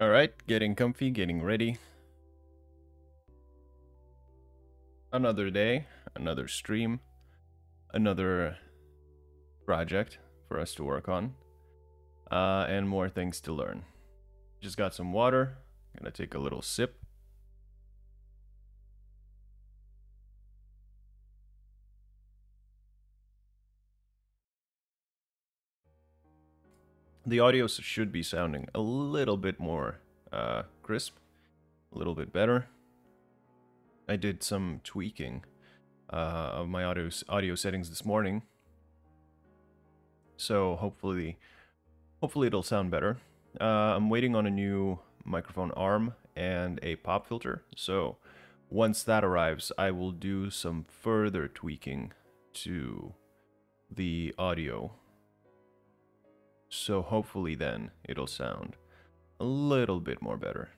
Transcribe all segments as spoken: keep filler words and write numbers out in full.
All right, getting comfy, getting ready. Another day, another stream, another project for us to work on, uh, and more things to learn. Just got some water. Gonna take a little sip. The audio should be sounding a little bit more uh, crisp, a little bit better. I did some tweaking uh, of my audio, audio settings this morning, so hopefully, hopefully it'll sound better. Uh, I'm waiting on a new microphone arm and a pop filter, so once that arrives, I will do some further tweaking to the audio. So hopefully then it'll sound a little bit more better.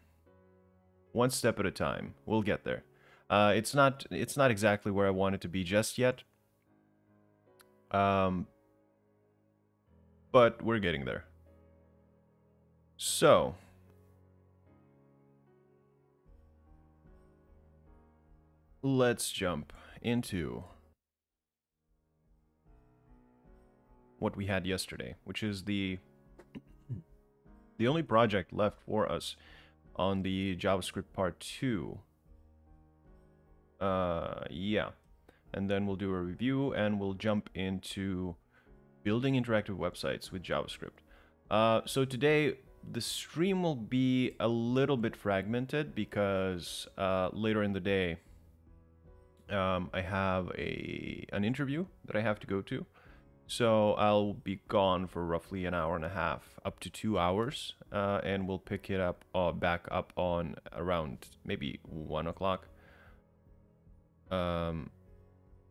One step at a time, we'll get there. Uh, it's not it's not exactly where I want it to be just yet, um, but we're getting there. So let's jump into what we had yesterday, which is the the only project left for us on the JavaScript part two. Uh, yeah, and then we'll do a review and we'll jump into building interactive websites with JavaScript. Uh, so today the stream will be a little bit fragmented because uh, later in the day um, I have a an interview that I have to go to. So I'll be gone for roughly an hour and a half, up to two hours, uh, and we'll pick it up uh, back up on around maybe one o'clock. Um,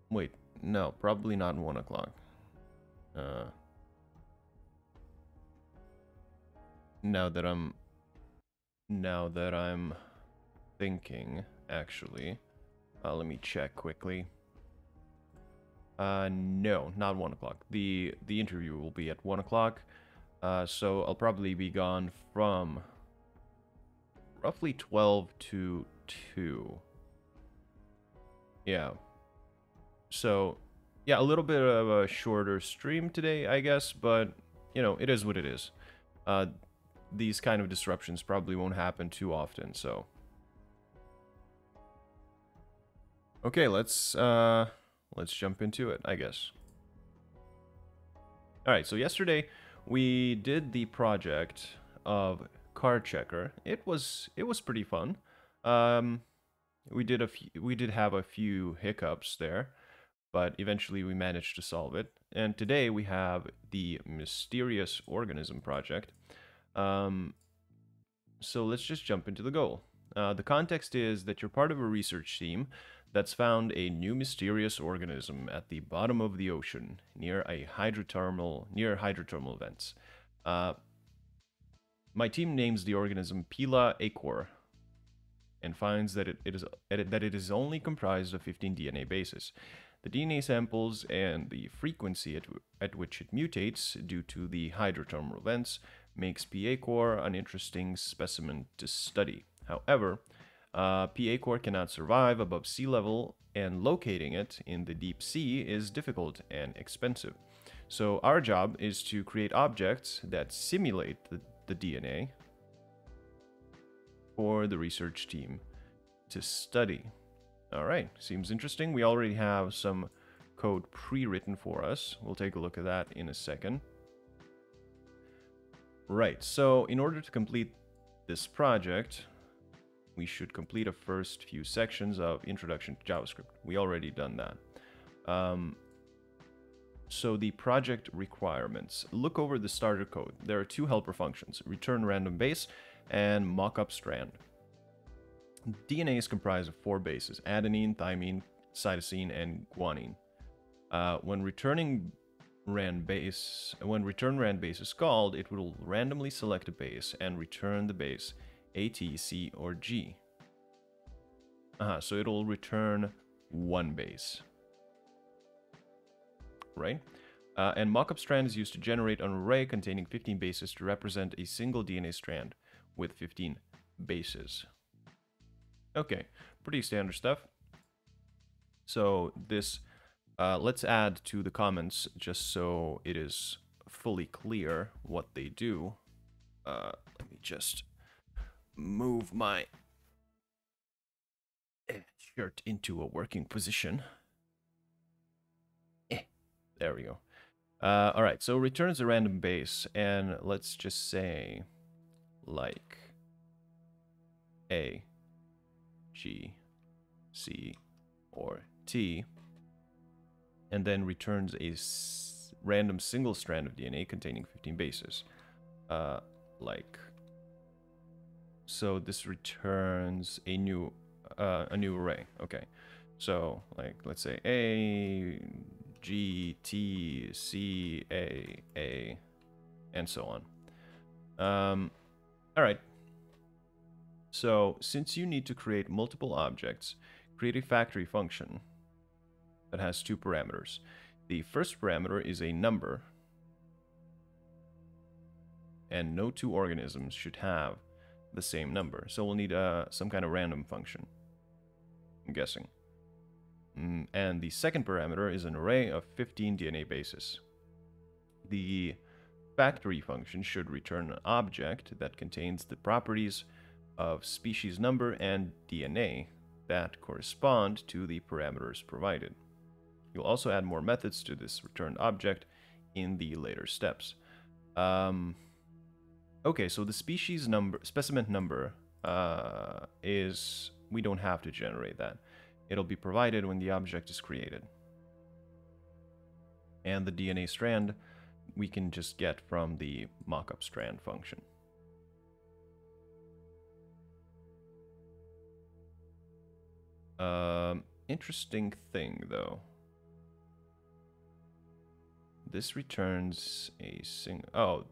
wait, no, probably not one o'clock. Uh, now that I'm, now that I'm thinking, actually, uh, let me check quickly. Uh, no, not one o'clock. The, the interview will be at one o'clock. Uh, so I'll probably be gone from roughly twelve to two. Yeah. So yeah, a little bit of a shorter stream today, I guess, but you know, it is what it is. Uh, these kind of disruptions probably won't happen too often. So, okay, let's, uh, let's jump into it, I guess. All right, so yesterday we did the project of Card Checker. It was it was pretty fun. Um, we did a few, we did have a few hiccups there, but eventually we managed to solve it. And today we have the Mysterious Organism project. Um, so let's just jump into the goal. Uh, the context is that you're part of a research team that's found a new mysterious organism at the bottom of the ocean near a hydrothermal near hydrothermal vents. Uh, my team names the organism Pila Acor and finds that it, it is that it is only comprised of fifteen D N A bases. The D N A samples and the frequency at, at which it mutates due to the hydrothermal vents makes Pila Acor an interesting specimen to study. However, Uh, Pila Acor cannot survive above sea level, and locating it in the deep sea is difficult and expensive. So our job is to create objects that simulate the, the D N A for the research team to study. All right, seems interesting. We already have some code pre-written for us. We'll take a look at that in a second. Right, so in order to complete this project, we should complete a first few sections of Introduction to JavaScript. We already done that. Um, so the project requirements. Look over the starter code. There are two helper functions, return random base and mockup strand. D N A is comprised of four bases, adenine, thymine, cytosine, and guanine. Uh, when returning rand base, when return rand base is called, it will randomly select a base and return the base A, T, C, or G. Uh-huh, so it'll return one base, right? Uh, and mockup strand is used to generate an array containing fifteen bases to represent a single D N A strand. with fifteen bases. Okay, pretty standard stuff. So this, uh, let's add to the comments just so it is fully clear what they do. Uh, let me just move my shirt into a working position. Eh, there we go. Uh, all right, so returns a random base, and let's just say like A, G, C, or T, and then returns a s random single strand of D N A containing fifteen bases. Uh, like, so this returns a new uh, a new array. Okay, so like let's say A, G, T, C, A, A, and so on. Um, all right. So since you need to create multiple objects, create a factory function that has two parameters. The first parameter is a number, and no two organisms should have the same number. So we'll need uh, some kind of random function, I'm guessing. Mm, and the second parameter is an array of fifteen D N A bases. The factory function should return an object that contains the properties of species number and D N A that correspond to the parameters provided. You'll also add more methods to this returned object in the later steps. Um, okay, so the species number, specimen number, uh, is, we don't have to generate that. It'll be provided when the object is created. And the D N A strand, we can just get from the mockup strand function. Um, interesting thing though. This returns a single. Oh,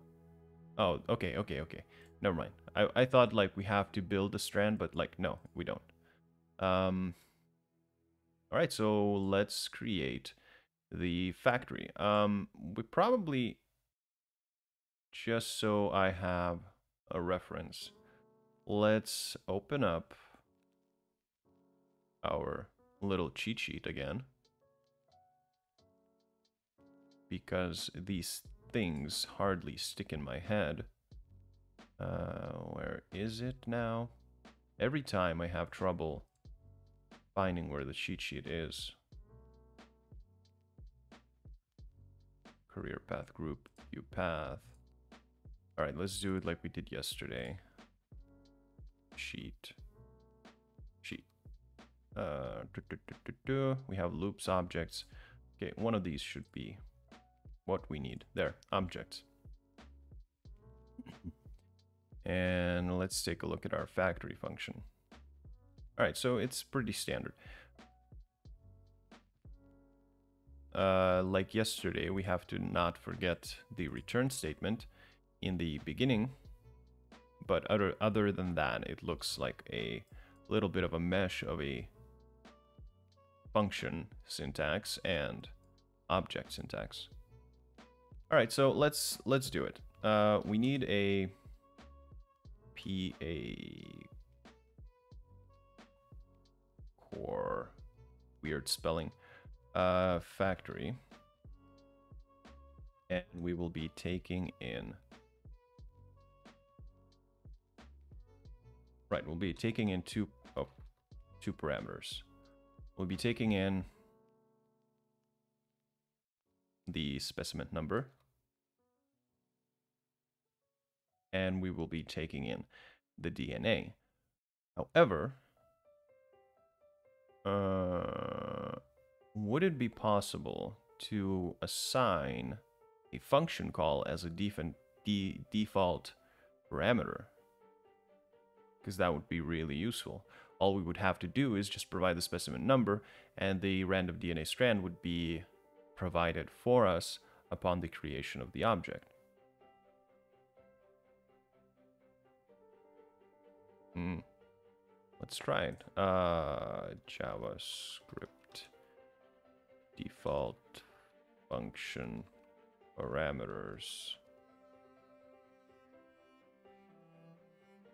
oh, okay, okay, okay. Never mind. I I thought like we have to build a strand, but like no, we don't. Um. All right, so let's create the factory. Um, we probably, just so I have a reference, let's open up our little cheat sheet again, because these things hardly stick in my head. Uh, where is it now? Every time I have trouble finding where the cheat sheet is. Career path group, view path. All right, let's do it like we did yesterday. Sheet. Uh, do, do, do, do, do. We have loops, objects. Okay, one of these should be what we need. There, objects. And let's take a look at our factory function. All right, so it's pretty standard. Uh, like yesterday, we have to not forget the return statement in the beginning. But other, other than that, it looks like a little bit of a mesh of a function syntax and object syntax. All right, so let's let's do it. Uh, we need a P A core, weird spelling, uh, factory, and we will be taking in. Right, we'll be taking in two, oh, two parameters. We'll be taking in the specimen number, and we will be taking in the D N A. However, uh, would it be possible to assign a function call as a def de default parameter? Because that would be really useful. All we would have to do is just provide the specimen number, and the random D N A strand would be provided for us upon the creation of the object. Hmm. Let's try it. Uh, JavaScript default function parameters.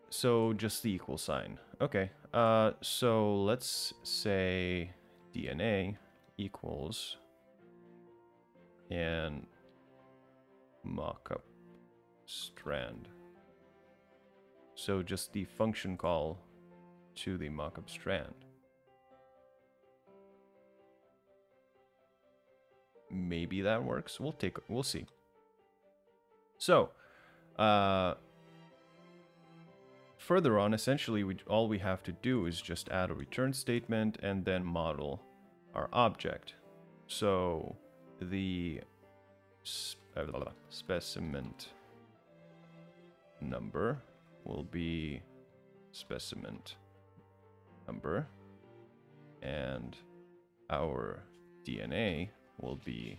So just the equal sign. Okay. Uh, so let's say D N A equals and markup strand. So just the function call to the markup strand. Maybe that works. We'll take. We'll see. So, uh, further on, essentially, we all we have to do is just add a return statement and then model our object. So the specimen number will be specimen number, and our D N A will be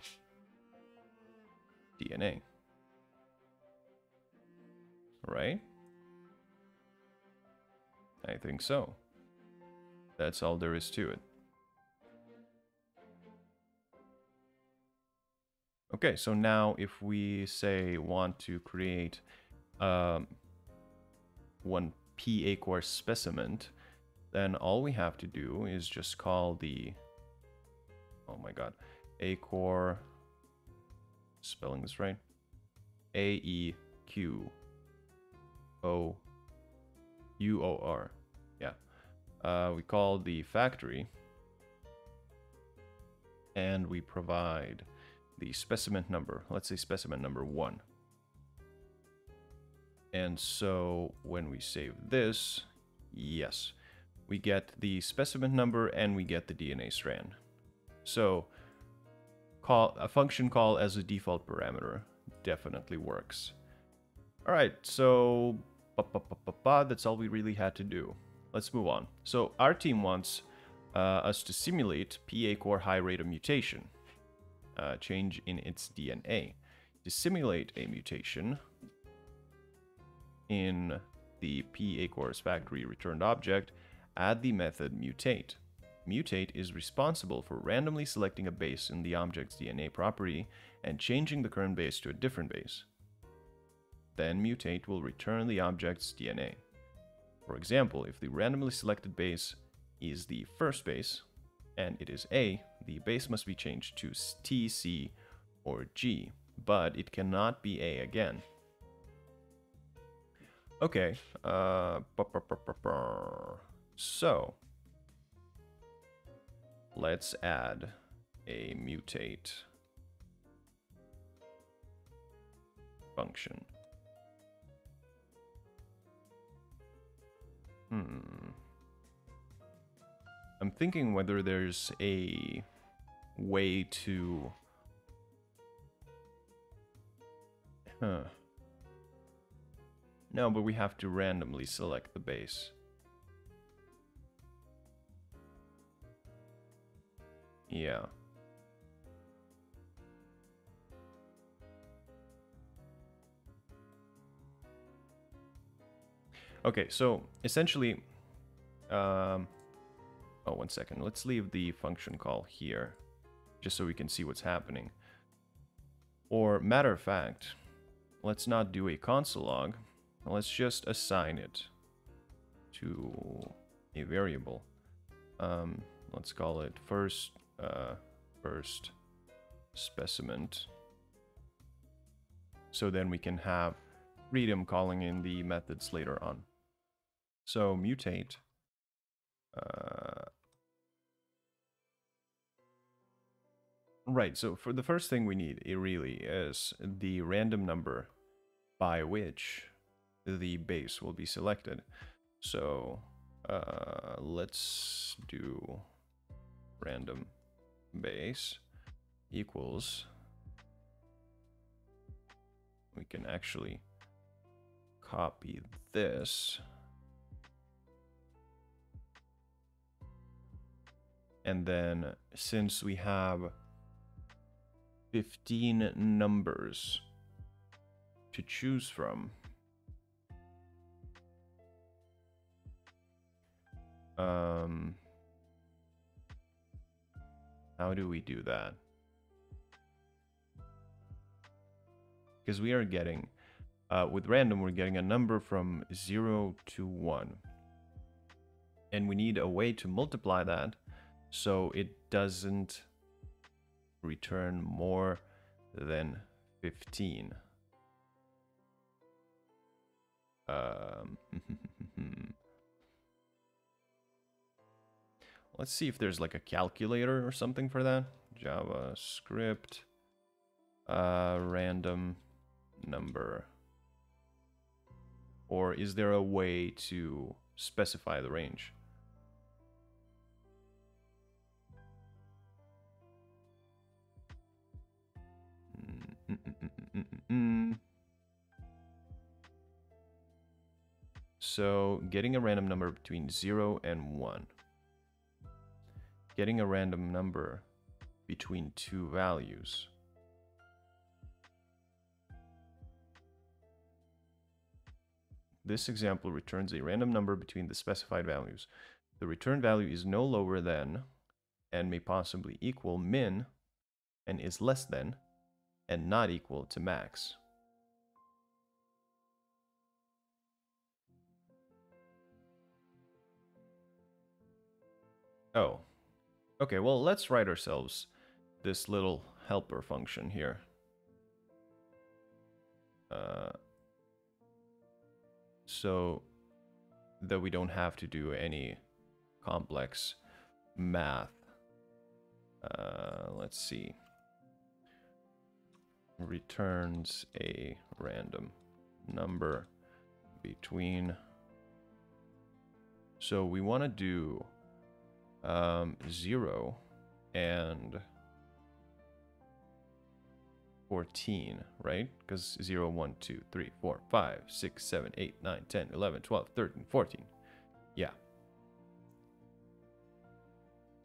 D N A, right? I think so. That's all there is to it. Okay, so now if we say want to create um, one P equals specimen, then all we have to do is just call the, oh my god, A-core, spelling this right, A E Q O U O R, yeah. Uh, we call the factory, and we provide the specimen number, let's say specimen number one. And so when we save this, yes, we get the specimen number and we get the D N A strand. So call a function call as a default parameter definitely works. All right, so ba, ba, ba, ba, ba, that's all we really had to do. Let's move on. So our team wants uh, us to simulate P A core high rate of mutation uh, change in its D N A. To simulate a mutation in the P A core's factory returned object, add the method mutate. Mutate is responsible for randomly selecting a base in the object's D N A property and changing the current base to a different base. Then mutate will return the object's D N A. For example, if the randomly selected base is the first base and it is A, the base must be changed to T, C, or G, but it cannot be A again. Okay, uh, so let's add a mutate function. Hmm. I'm thinking whether there's a way to... Huh. No, but we have to randomly select the base. Yeah. Okay, so essentially, um, oh, one second. Let's leave the function call here, just so we can see what's happening. Or matter of fact, let's not do a console log. Let's just assign it to a variable. Um, let's call it first. Uh, first specimen. So then we can have freedom calling in the methods later on. So mutate. Uh, right, so for the first thing we need, it really is the random number by which the base will be selected. So uh, let's do random base equals, we can actually copy this and then since we have fifteen numbers to choose from, um how do we do that? Because we are getting Uh, with random, we're getting a number from zero to one. And we need a way to multiply that so it doesn't return more than fifteen. Um, let's see if there's like a calculator or something for that. JavaScript uh, random number. Or is there a way to specify the range? Mm-mm-mm-mm-mm. So getting a random number between zero and one. Getting a random number between two values. This example returns a random number between the specified values. The return value is no lower than, and may possibly equal min, and is less than, and not equal to max. Oh, okay, well, let's write ourselves this little helper function here. Uh, so that we don't have to do any complex math. Uh, let's see. Returns a random number between. So we want to do um, zero and fourteen, right? Because zero, one, two, three, four, five, six, seven, eight, nine, ten, eleven, twelve, thirteen, fourteen. Yeah.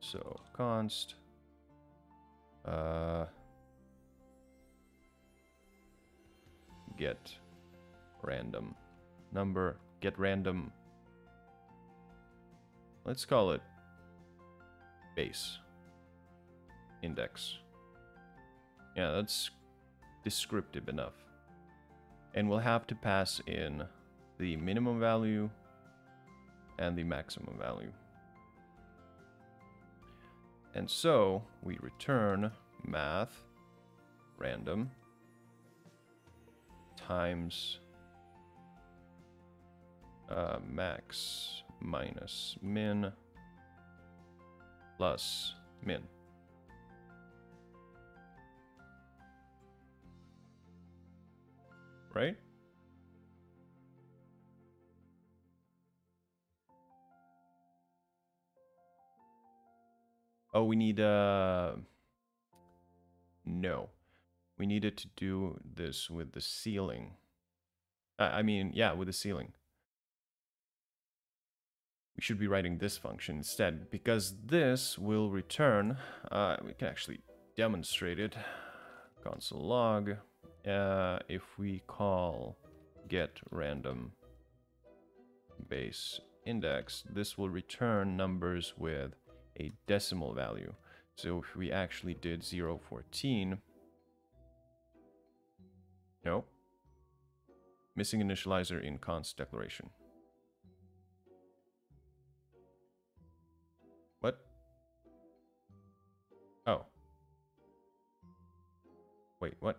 So const. Uh, get random number. Get random. Let's call it base index. Yeah, that's descriptive enough. And we'll have to pass in the minimum value and the maximum value. And so we return math random times uh, max minus min plus min. Right? Oh, we need uh no. We needed to do this with the ceiling. Uh, I mean, yeah, with the ceiling. We should be writing this function instead, because this will return, uh, we can actually demonstrate it. Console log. Uh, if we call get random base index, this will return numbers with a decimal value. So if we actually did zero, fourteen, no, missing initializer in const declaration. What? Oh. Wait, what?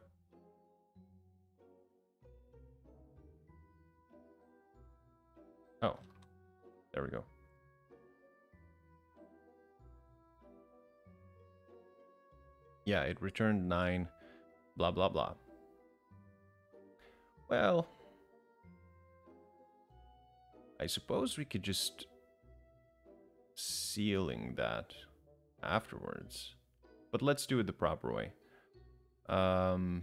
There we go. Yeah, it returned nine, blah, blah, blah. Well, I suppose we could just ceiling that afterwards, but let's do it the proper way. Um,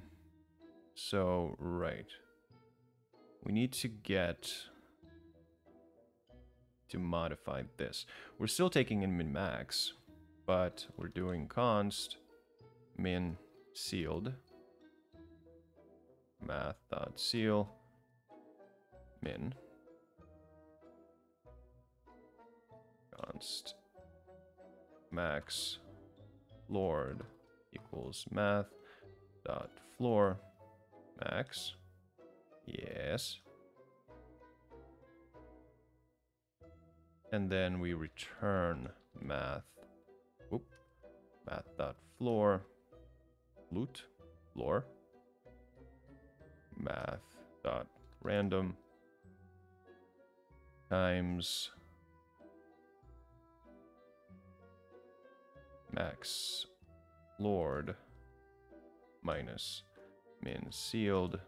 so, right. We need to get to modify this. We're still taking in min max, but we're doing const min sealed math.seal min const max lord equals math dot floor max Yes. And then we return math. Whoop. Math.floor. Loot. Floor. Math.random. Times. Max. Lord. Minus. Min sealed.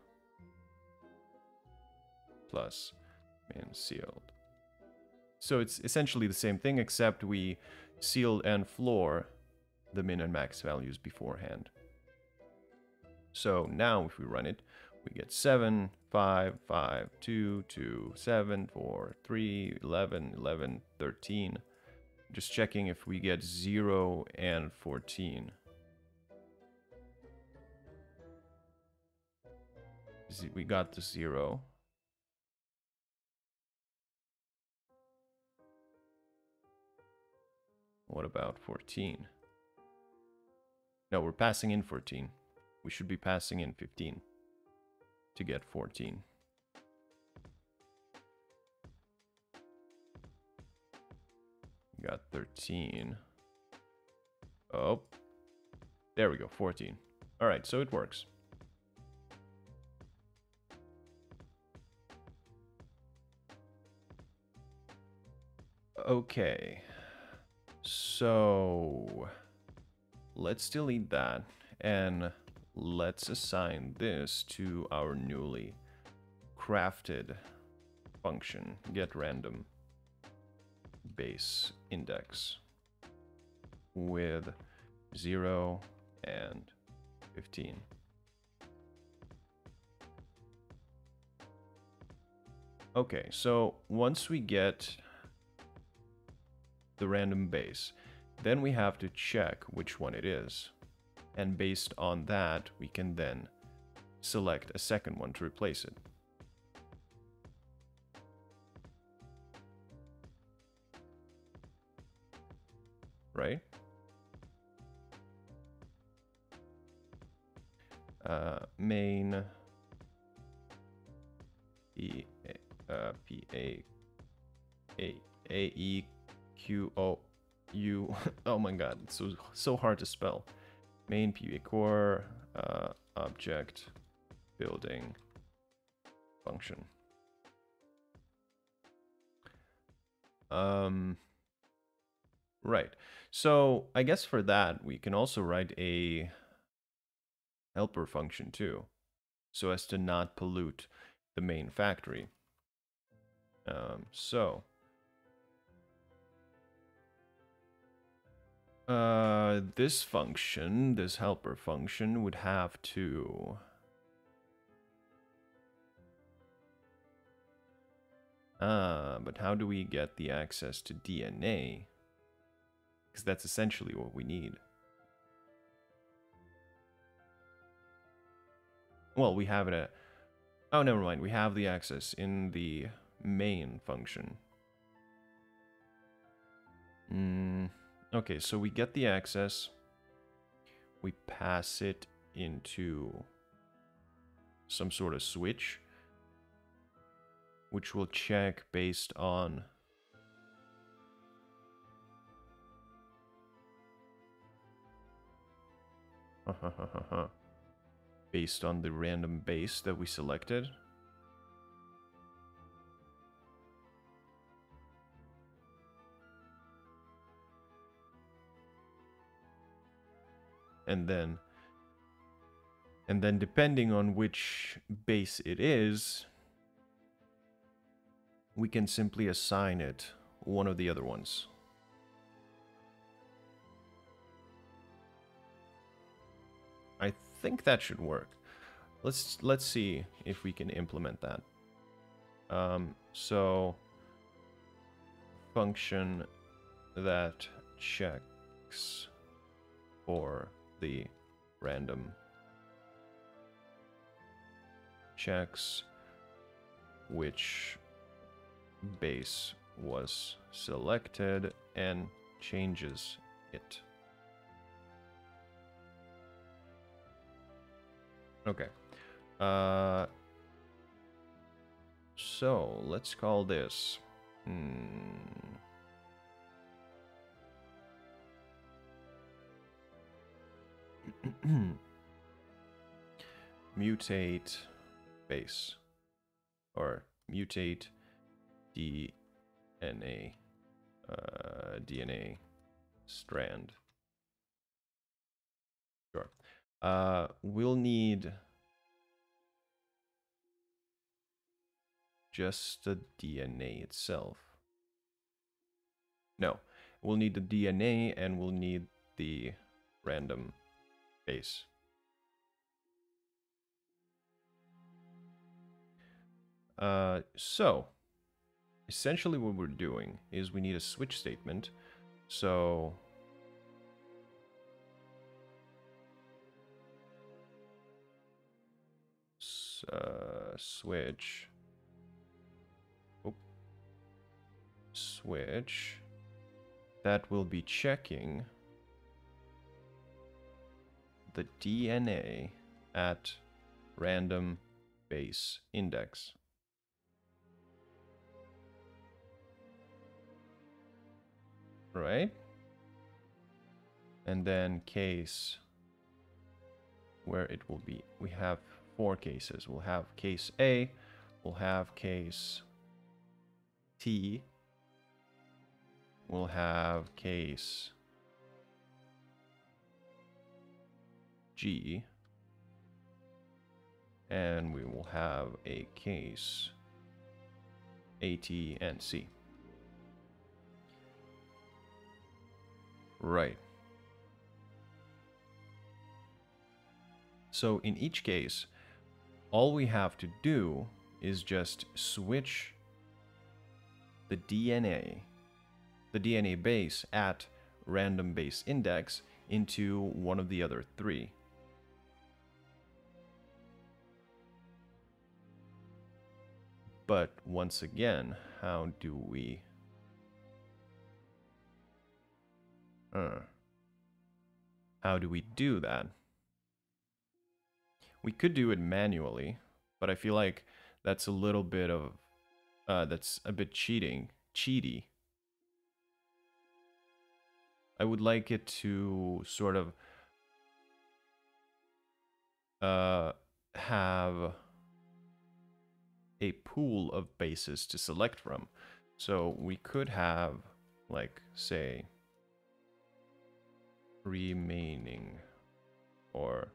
Plus. Min sealed. So it's essentially the same thing, except we seal and floor the min and max values beforehand. So now if we run it, we get seven, five, five, two, two, seven, four, three, eleven, eleven, thirteen. Just checking if we get zero and fourteen. We got the zero. What about fourteen? No, we're passing in fourteen. We should be passing in fifteen to get fourteen. We got thirteen. Oh, there we go, fourteen. All right, so it works. Okay. So let's delete that and let's assign this to our newly crafted function, get random base index with zero and fifteen. Okay, so once we get the random base, then we have to check which one it is, and based on that we can then select a second one to replace it. Right? Uh, main e uh, p a a a e Q O U. Oh my god, it's so so hard to spell. Main P U A core uh, object building function. Um. Right. So I guess for that we can also write a helper function too, so as to not pollute the main factory. Um. So. Uh, this function, this helper function, would have to ah, but how do we get the access to D N A? Because that's essentially what we need. Well, we have it at... oh, never mind. We have the access in the main function. Hmm. Okay, so we get the access, we pass it into some sort of switch, which will check based on based on the random base that we selected. And then, and then depending on which base it is, we can simply assign it one of the other ones. I think that should work. Let's let's see if we can implement that. Um, so, function that checks for the random checks which base was selected and changes it. Okay. Uh, So let's call this. Hmm. Mutate base, or mutate D N A uh, D N A strand. Sure. Uh, we'll need just the D N A itself. No, we'll need the D N A and we'll need the random base. Uh, so, essentially what we're doing is we need a switch statement. So, uh, switch, oh, switch, that will be checking the D N A at random base index. Right? And then case where it will be. We have four cases. We'll have case A, we'll have case T, we'll have case G, and we will have a case A, T, and C. Right. So in each case, all we have to do is just switch the D N A, the D N A base at random base index into one of the other three. But once again, how do we... Uh, how do we do that? We could do it manually, but I feel like that's a little bit of... Uh, that's a bit cheating. Cheaty. I would like it to sort of... Uh, have... a pool of bases to select from. So we could have, like, say, remaining, or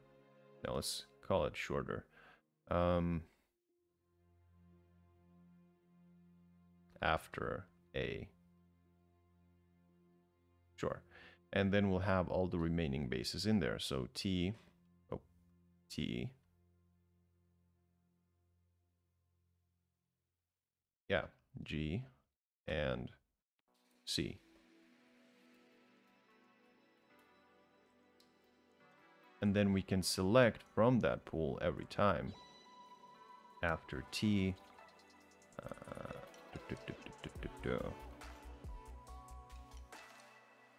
now let's call it shorter, um, after A. Sure. And then we'll have all the remaining bases in there. So T, oh, T. Yeah, G and C. And then we can select from that pool every time. After T, uh, do, do, do, do, do, do.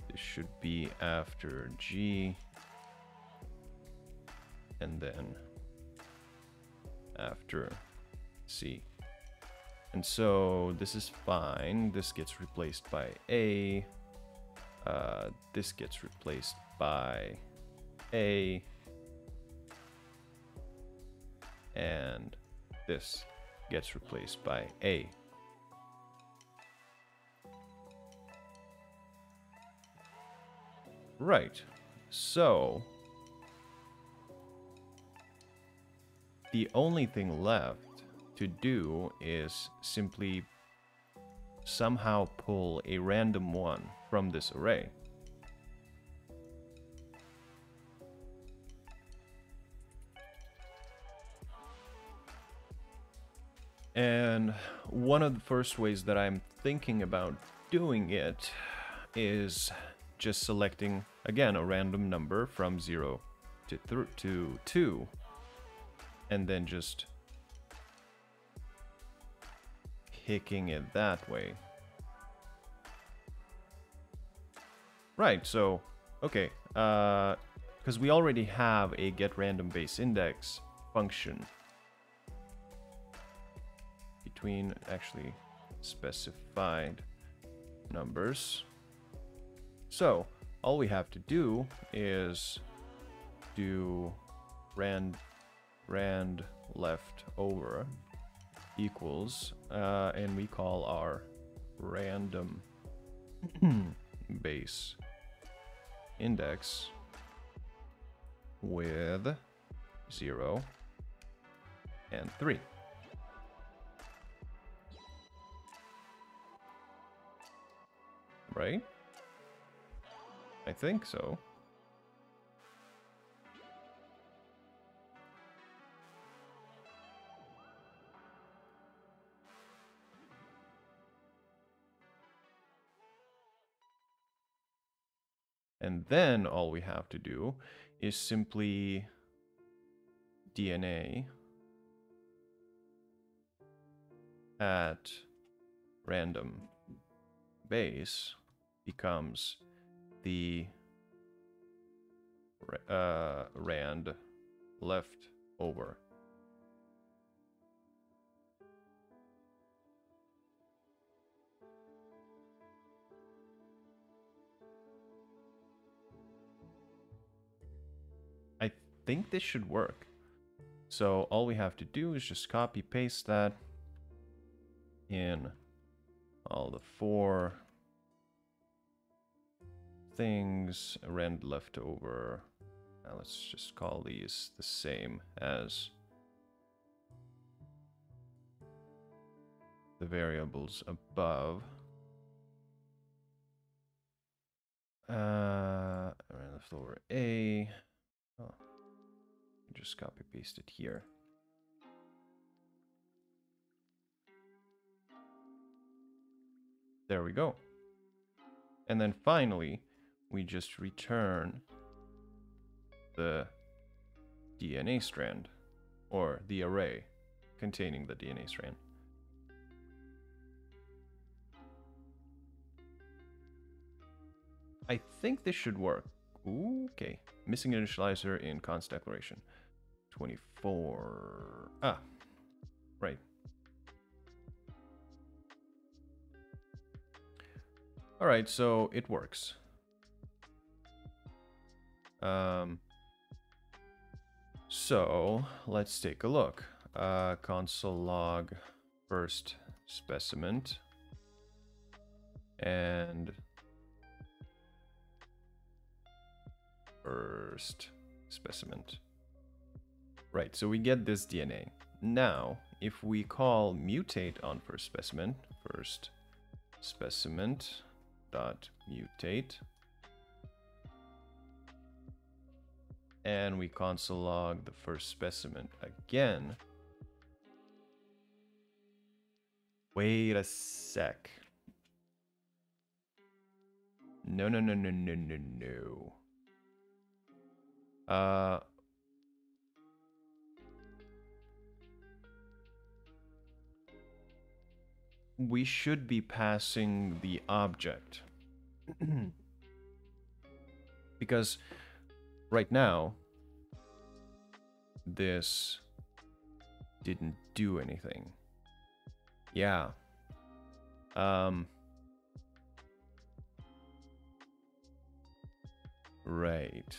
This should be after G, and then after C. And so this is fine. This gets replaced by A. Uh, this gets replaced by A. And this gets replaced by A. Right. So the only thing left to do is simply somehow pull a random one from this array. And one of the first ways that I'm thinking about doing it is just selecting again a random number from zero to th to two, and then just picking it that way. Right, so, okay, uh, because we already have a get random base index function between actually specified numbers. So all we have to do is do rand rand left over equals uh, and we call our random base index with zero and three. Right? I think so. And then all we have to do is simply D N A at random base becomes the uh, rand left over. I think this should work. So all we have to do is just copy paste that in all the four things, rand left over. Now let's just call these the same as the variables above. Uh, rand left over A. Oh, just copy paste it here. There we go. And then finally, we just return the D N A strand, or the array containing the D N A strand. I think this should work. Ooh, okay, missing initializer in const declaration. twenty-four, ah, right. All right, so it works. Um, so let's take a look. Uh, console log first specimen, and first specimen. Right, so we get this D N A. Now, if we call mutate on first specimen, first specimen dot mutate, and we console log the first specimen again. Wait a sec. No, no, no, no, no, no, no. Uh, we should be passing the object. Because right now, this didn't do anything. Yeah. Um, right.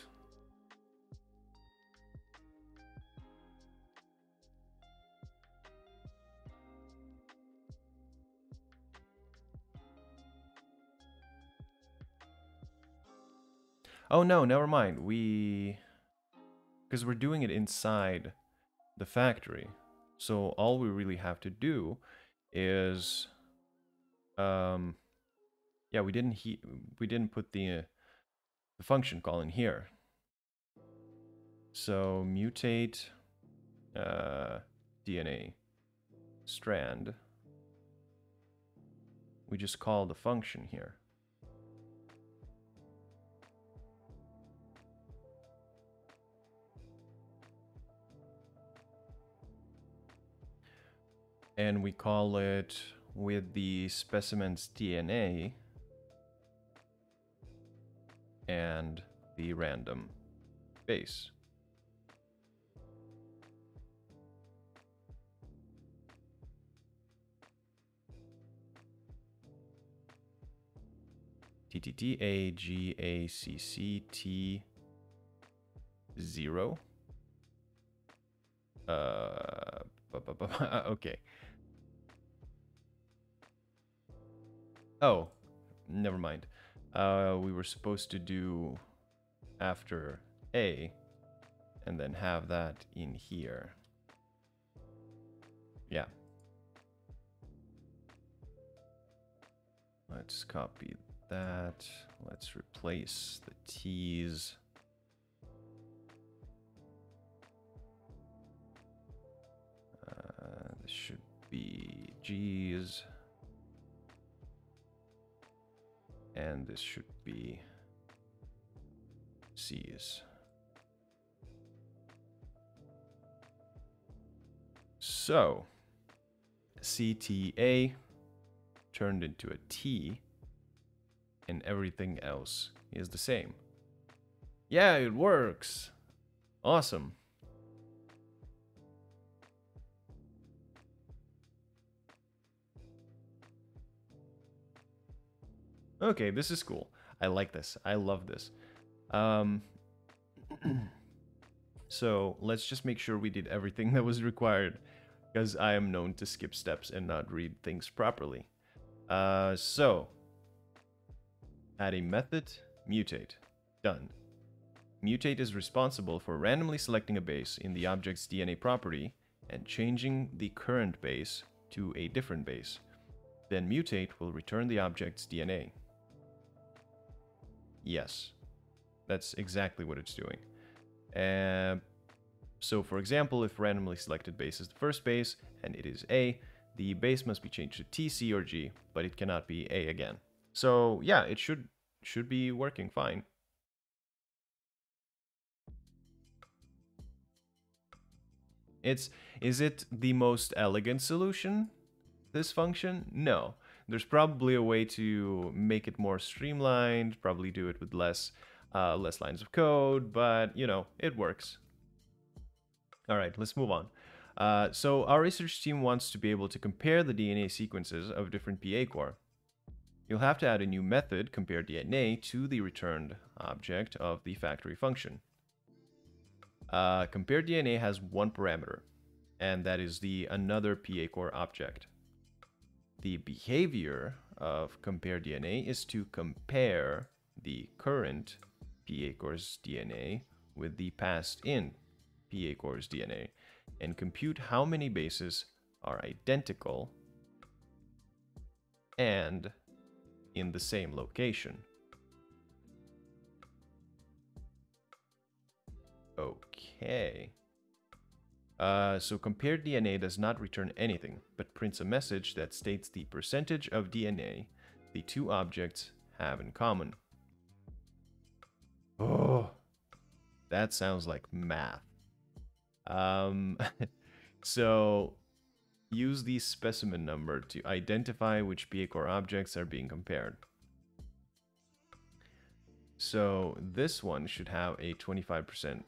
Oh no, never mind. We, because we're doing it inside the factory. So all we really have to do is, um, yeah, we didn't he we didn't put the uh, the function call in here. So mutate uh, D N A strand. We just call the function here. And we call it with the specimen's D N A and the random base. T T T A G A C C T zero. Uh, okay. Oh, never mind. Uh, we were supposed to do after A and then have that in here. Yeah. Let's copy that. Let's replace the T's. Uh, this should be G's. And this should be C's. So, C T A turned into a T, and everything else is the same. Yeah, it works. Awesome. Okay, this is cool. I like this. I love this. Um, so let's just make sure we did everything that was required, because I am known to skip steps and not read things properly. Uh, so, add a method, mutate. Done. Mutate is responsible for randomly selecting a base in the object's D N A property and changing the current base to a different base. Then mutate will return the object's D N A. Yes, that's exactly what it's doing. Uh, so, for example, if randomly selected base is the first base and it is A, the base must be changed to T, C, or G, but it cannot be A again. So, yeah, it should should be working fine. It's is it the most elegant solution, this function? No. There's probably a way to make it more streamlined, probably do it with less uh, less lines of code, but, you know, it works. All right, let's move on. Uh, so our research team wants to be able to compare the D N A sequences of different P A core. You'll have to add a new method, compare D N A, to the returned object of the factory function. Uh, compare D N A has one parameter, and that is the another P A core object. The behavior of compare D N A is to compare the current P A core's D N A with the passed in P A core's D N A, and compute how many bases are identical and in the same location. Okay. Uh, so compare D N A does not return anything, but prints a message that states the percentage of D N A the two objects have in common. Oh, that sounds like math. Um, so use the specimen number to identify which P A core objects are being compared. So this one should have a twenty-five percent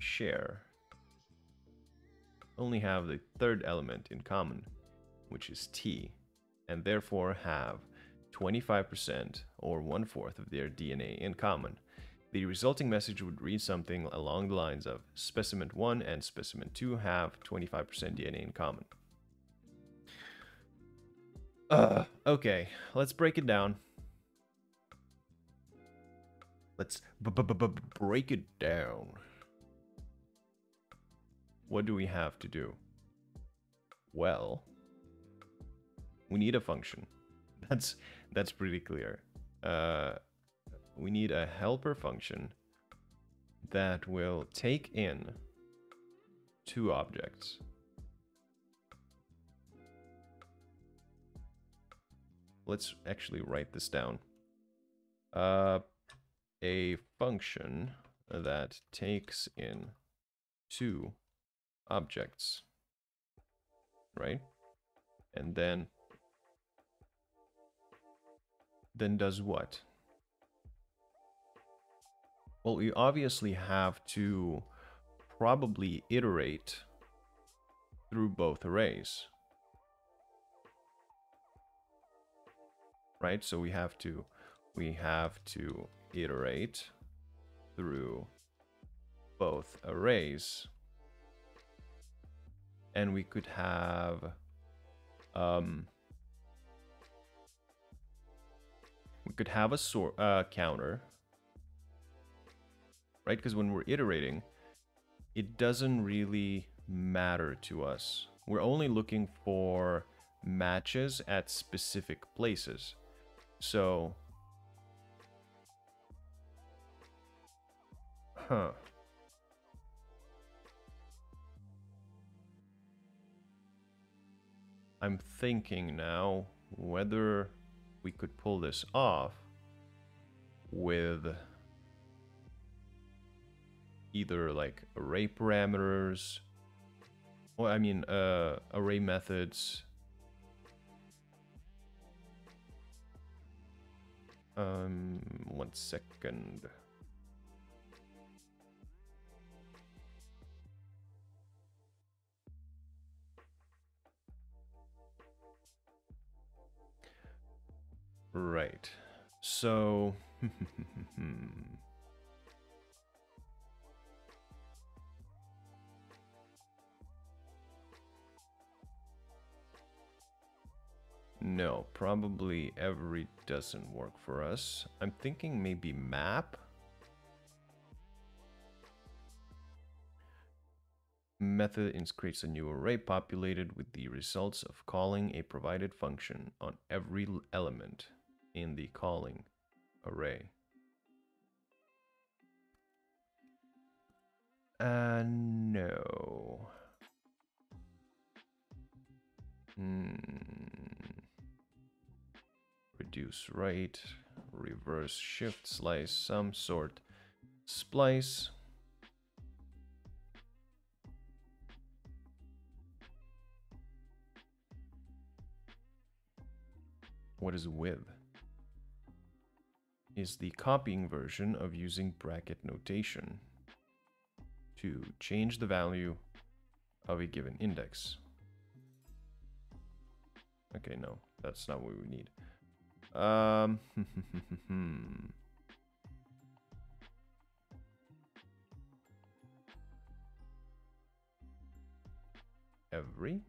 share. Only have the third element in common, which is T, and therefore have twenty-five percent or one fourth of their D N A in common. The resulting message would read something along the lines of specimen one and specimen two have twenty-five percent D N A in common. Uh, okay, let's break it down. Let's b-b-b-break it down. What do we have to do? Well, we need a function. That's that's pretty clear. Uh, we need a helper function that will take in two objects. Let's actually write this down. Uh, a function that takes in two objects, right? And then then does what? Well, we obviously have to probably iterate through both arrays, right? So we have to we have to iterate through both arrays. And we could have, um, we could have a sort uh, counter, right? Because when we're iterating, it doesn't really matter to us. We're only looking for matches at specific places. So, huh. I'm thinking now whether we could pull this off with either like array parameters, or I mean uh, array methods. Um, one second. Right. So no, probably every doesn't work for us. I'm thinking maybe map. Method creates a new array populated with the results of calling a provided function on every element in the calling array. Uh, no. Mm. Reduce right, reverse shift slice, some sort splice. What is with? Is the copying version of using bracket notation to change the value of a given index. Okay, no, that's not what we need. Um, every?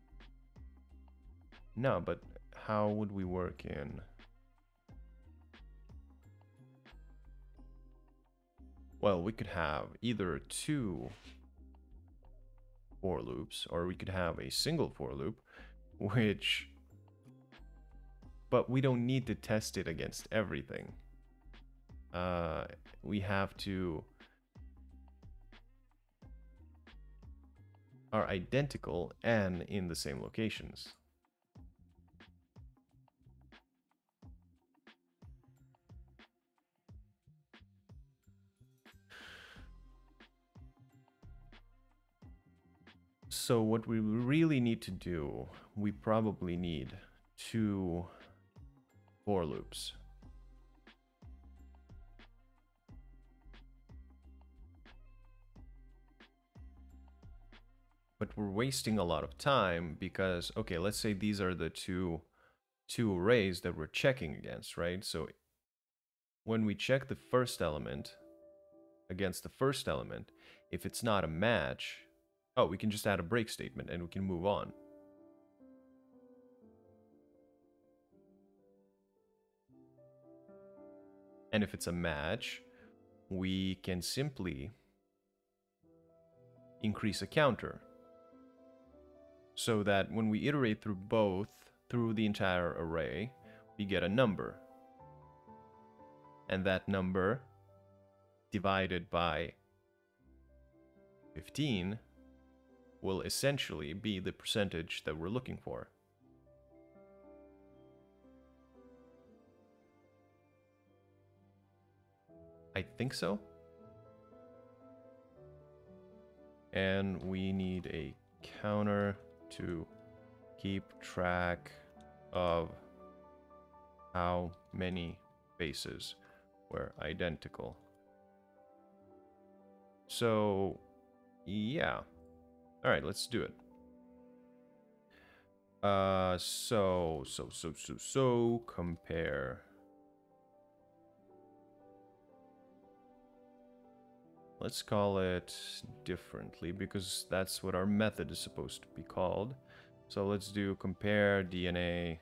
No, but how would we work in? Well, we could have either two for loops, or we could have a single for loop, which, but we don't need to test it against everything. Uh, we have to, are identical and in the same locations. So what we really need to do, we probably need two for loops. But we're wasting a lot of time because, okay, let's say these are the two, two arrays that we're checking against, right? So when we check the first element against the first element, if it's not a match, oh, we can just add a break statement and we can move on. And if it's a match, we can simply increase a counter so that when we iterate through both, through the entire array, we get a number. And that number divided by fifteen will essentially be the percentage that we're looking for. I think so. And we need a counter to keep track of how many faces were identical. So, yeah. All right, let's do it. Uh, so, so, so, so, so, compare Let's call it differently, because that's what our method is supposed to be called. So let's do compare D N A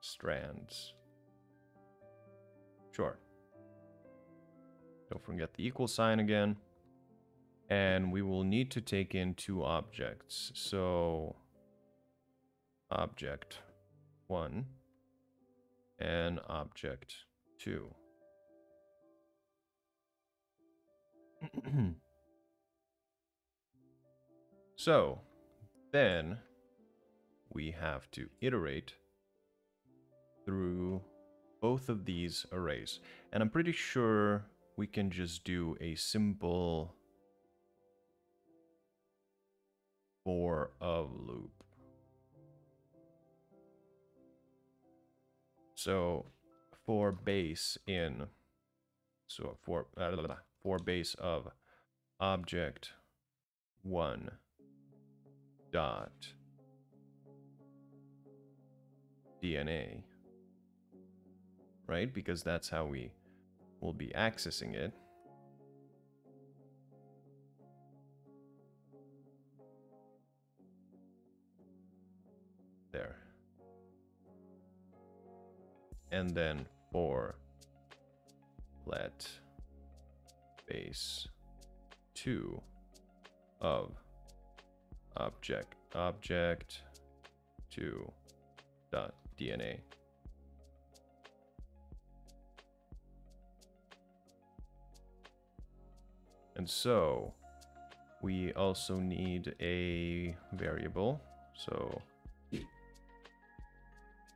strands. Sure. Don't forget the equal sign again. And we will need to take in two objects. So object one and object two. So then we have to iterate through both of these arrays. And I'm pretty sure we can just do a simple for a loop. So for base in, so for uh, for base of object one dot D N A, right? Because that's how we will be accessing it. There. And then for let base two of object object two dot D N A. And so we also need a variable. So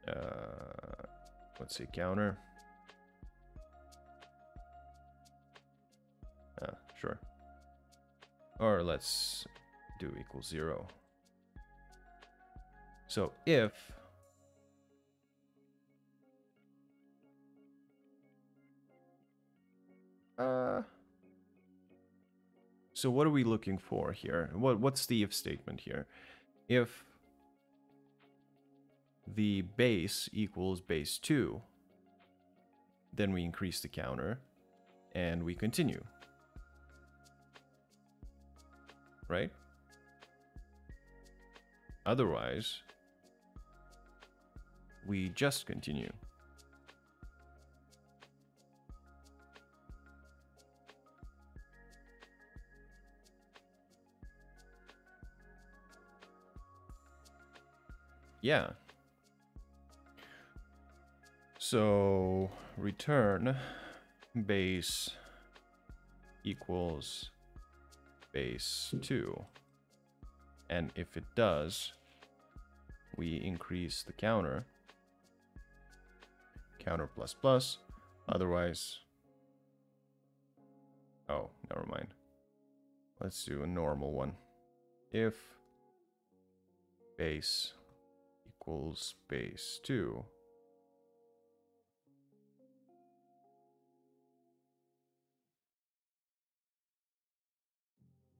Uh, let's see, counter. Ah, sure. Or let's do equal zero. So if uh, so what are we looking for here? What what's the if statement here? If the base equals base two, then we increase the counter and we continue, right? Otherwise we just continue. Yeah. So return base equals base two. And if it does, we increase the counter. Counter plus plus. Otherwise, oh, never mind. Let's do a normal one. If base equals base two.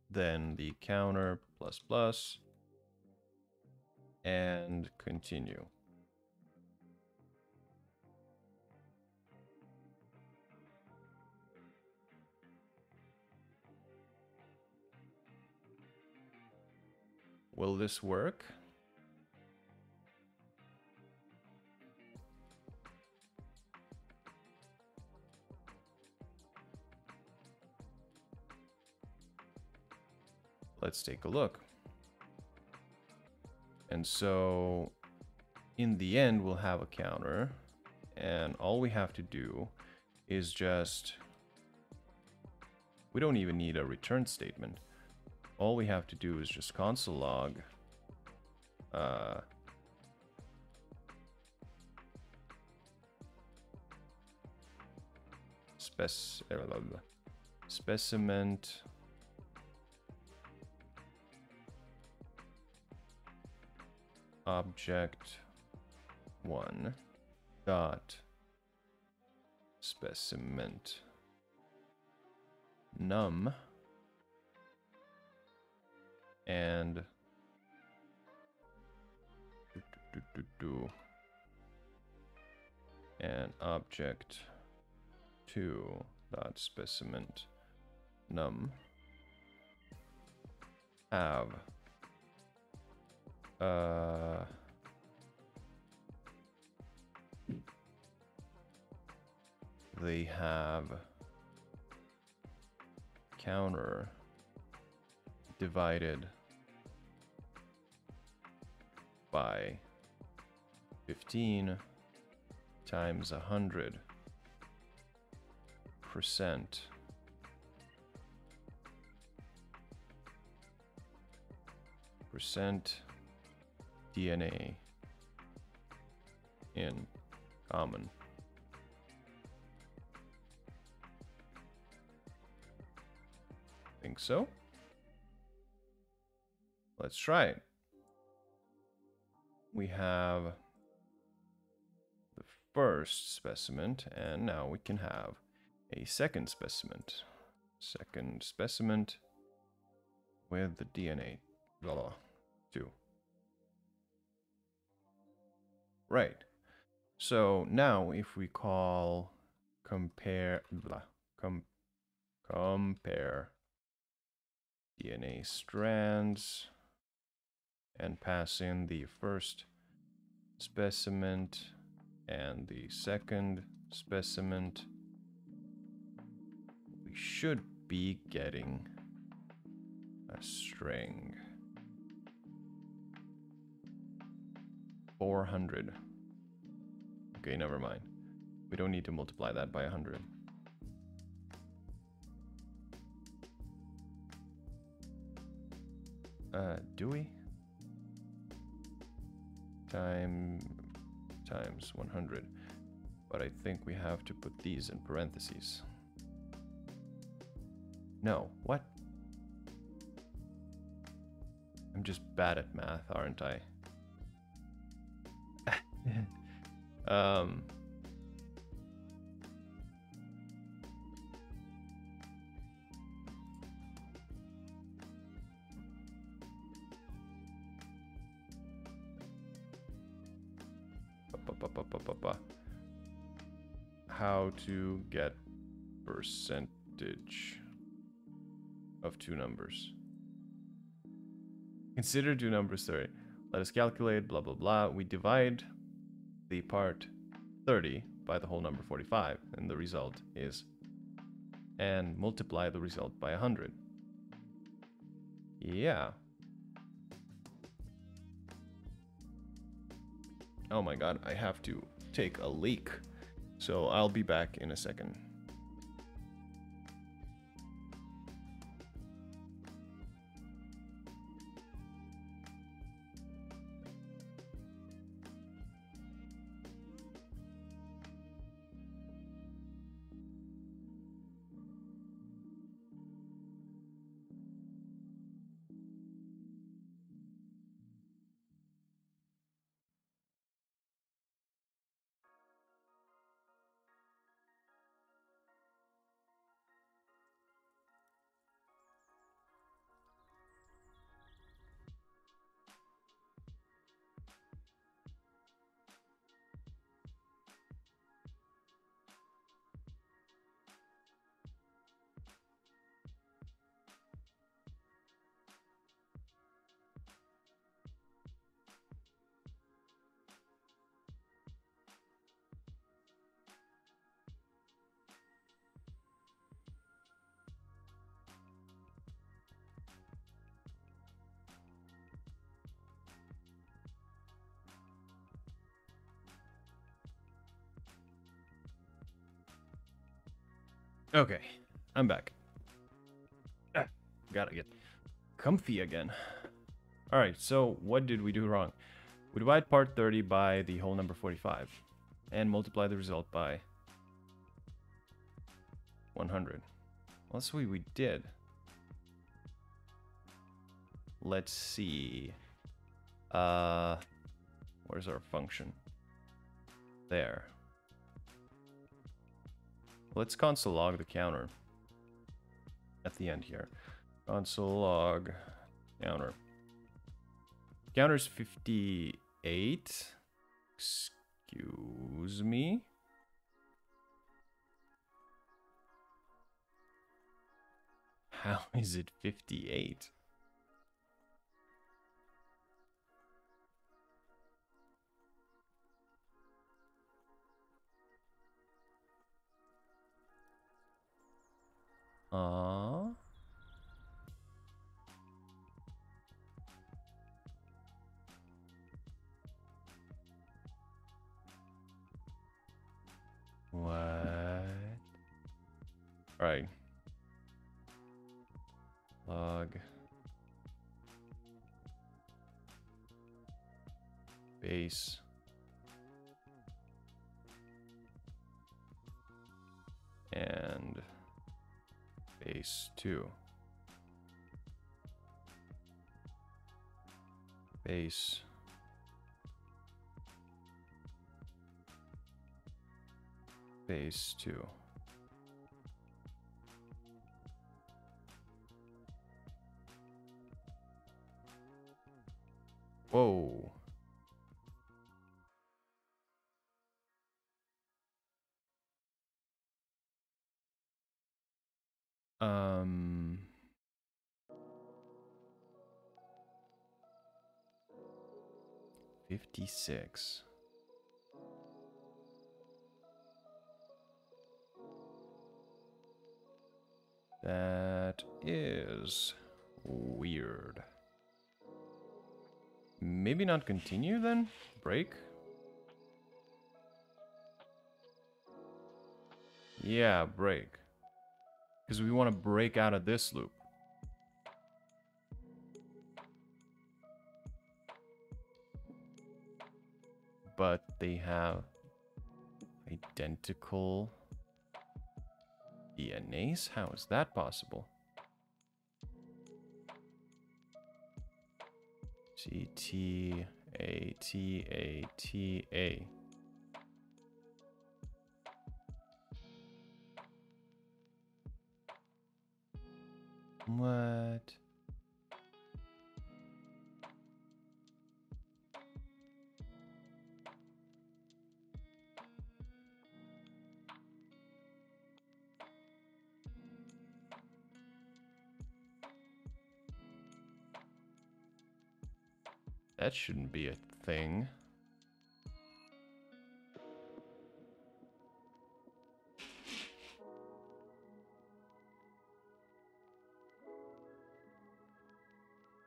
Then the counter plus plus and continue. Will this work? Let's take a look. And so in the end, we'll have a counter, and all we have to do is just, we don't even need a return statement. All we have to do is just console log uh, spec specimen object one dot specimen num and do, do, do, do, and object two dot specimen num av uh they have counter divided by fifteen times a hundred percent percent D N A in common. Think so? Let's try it. We have the first specimen, and now we can have a second specimen. Second specimen with the D N A. Voila. Two. Right. So now if we call compare blah, com, compare D N A strands and pass in the first specimen and the second specimen, we should be getting a string. four hundred. Okay, never mind. We don't need to multiply that by one hundred. Uh, do we? Time times one hundred. But I think we have to put these in parentheses. No, what? I'm just bad at math, aren't I? um ba, ba, ba, ba, ba. How to get percentage of two numbers. Consider two numbers thirty. Let us calculate blah blah blah. We divide the part thirty by the whole number forty-five, and the result is, and multiply the result by one hundred. Yeah. Oh my god, I have to take a leak, so I'll be back in a second. Okay, I'm back. Ah, gotta get comfy again. All right, so what did we do wrong? We divide part thirty by the whole number forty-five and multiply the result by one hundred. Well, that's what we did. Let's see. Uh, where's our function? There. Let's console log the counter at the end here. Console log counter. Counter's fifty-eight. Excuse me. How is it fifty-eight? Uh What? Alright. Log base. And base two. Base base two. Whoa. Um fifty-six. That is weird. Maybe not continue then? Break? Yeah, break. Because we want to break out of this loop. But they have identical D N As? How is that possible? T T A T A T A. What? That shouldn't be a thing.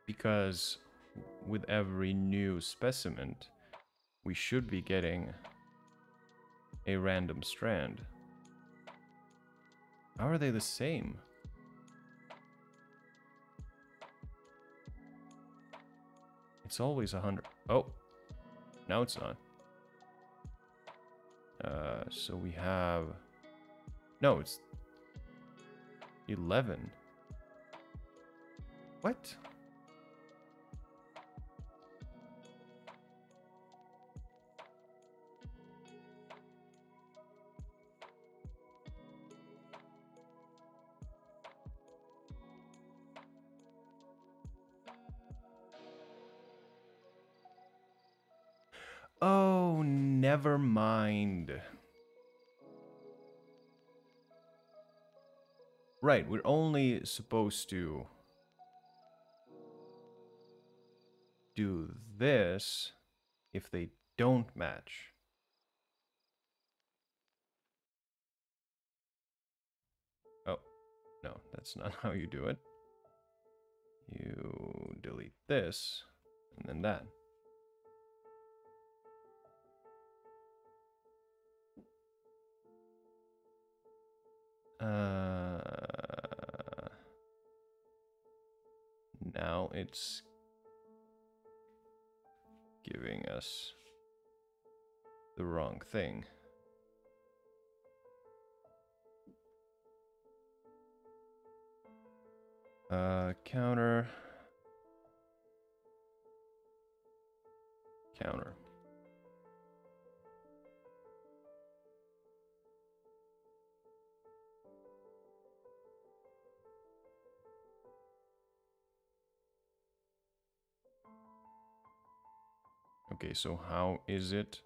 Because with every new specimen, we should be getting a random strand. How are they the same? It's always a hundred. Oh, now it's not. Uh, so we have, no, it's eleven. What? Oh, never mind. Right, we're only supposed to do this if they don't match. Oh, no, that's not how you do it. You delete this and then that. Uh, now it's giving us the wrong thing. Uh, counter, counter. Okay, so how is it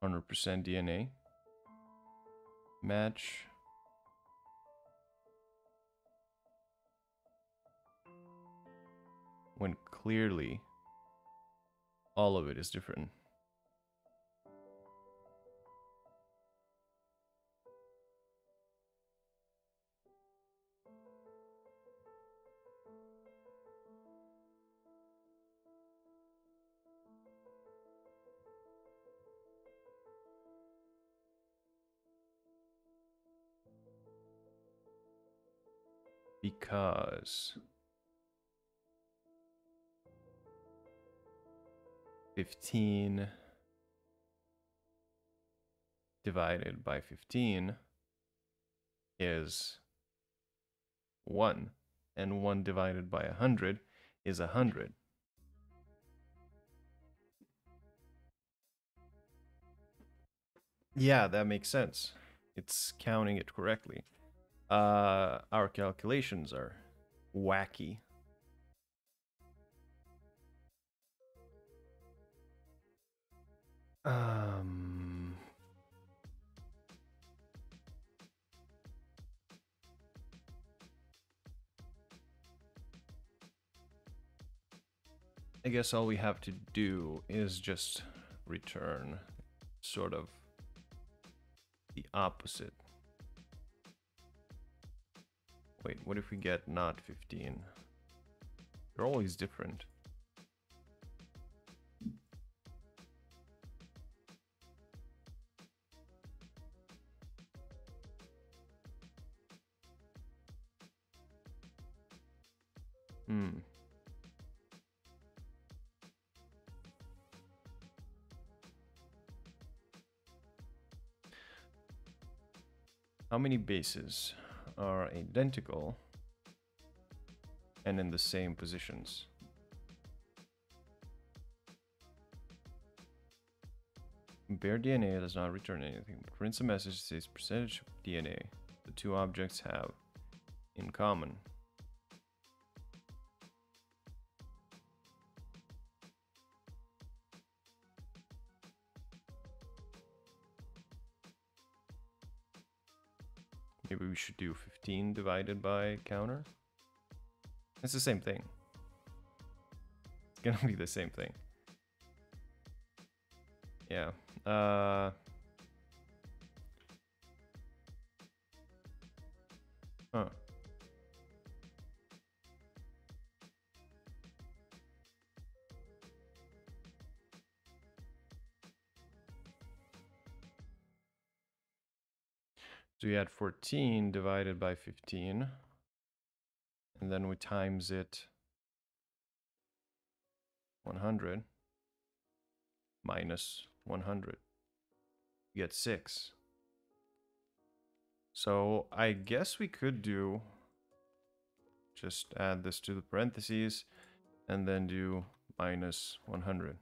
one hundred percent D N A? Match. clearly all of it is different. Because fifteen divided by fifteen is one, and one divided by a hundred is a hundred. Yeah, that makes sense. It's counting it correctly. Uh, our calculations are wacky. Um, I guess all we have to do is just return sort of the opposite. Wait, what if we get not fifteen? They're always different. Hmm. How many bases are identical and in the same positions? Bare D N A does not return anything, but prints a message that says percentage of D N A the two objects have in common. Maybe we should do fifteen divided by counter. It's the same thing. It's gonna be the same thing. Yeah. Uh, huh. So we had fourteen divided by fifteen, and then we times it one hundred minus one hundred. We get six. So I guess we could do, just add this to the parentheses, and then do minus one hundred.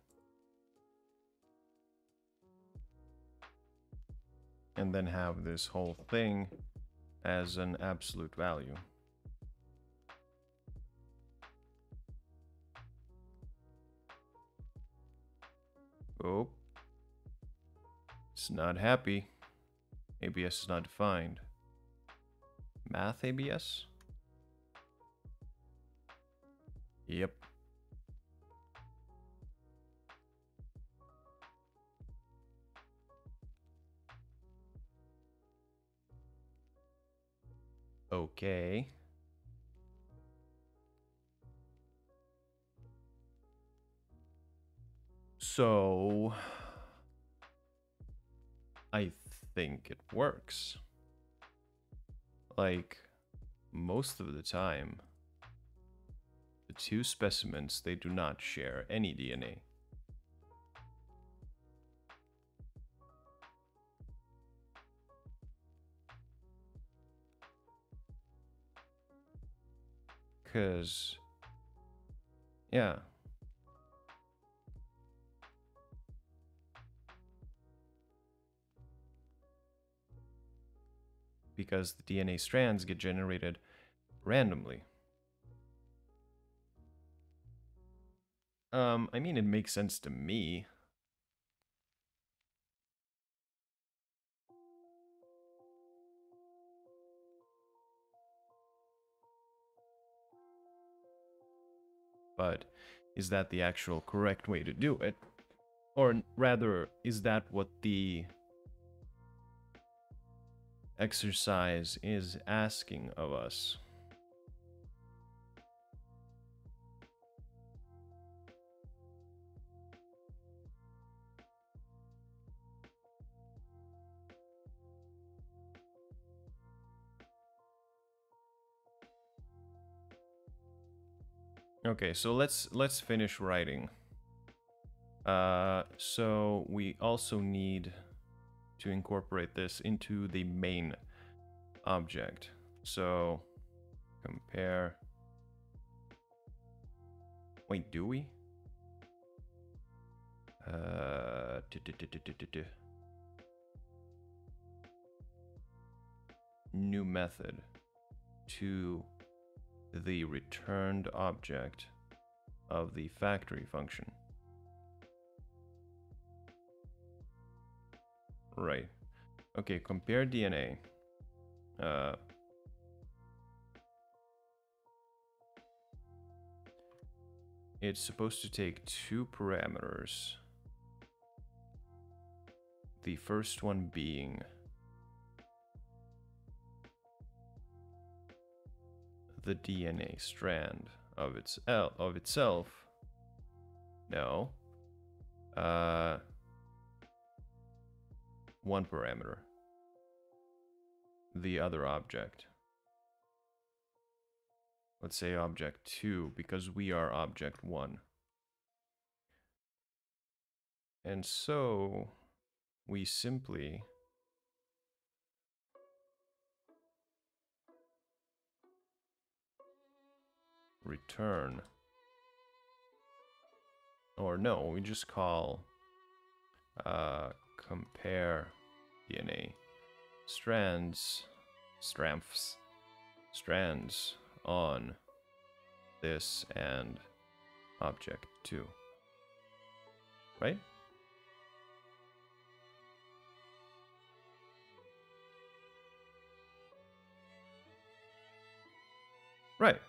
And then have this whole thing as an absolute value. Oh, it's not happy. A B S is not defined. Math A B S? Yep. Okay. So I think it works. Like most of the time, the two specimens, they do not share any D N A. Because, yeah. Because the D N A strands get generated randomly. Um, I mean, it makes sense to me. But Is that the actual correct way to do it? Or rather, is that what the exercise is asking of us? Okay, so let's let's finish writing. Uh, so we also need to incorporate this into the main object. So compare. Wait, do we? Uh, do, do, do, do, do, do. New method to the returned object of the factory function. Right. Okay, compare D N A. Uh, it's supposed to take two parameters. The first one being the D N A strand of its el of itself. No. Uh, one parameter, the other object. Let's say object two, because we are object one. And so we simply return, or no, we just call uh, compare D N A strands, strands, strands on this and object two, right? Right,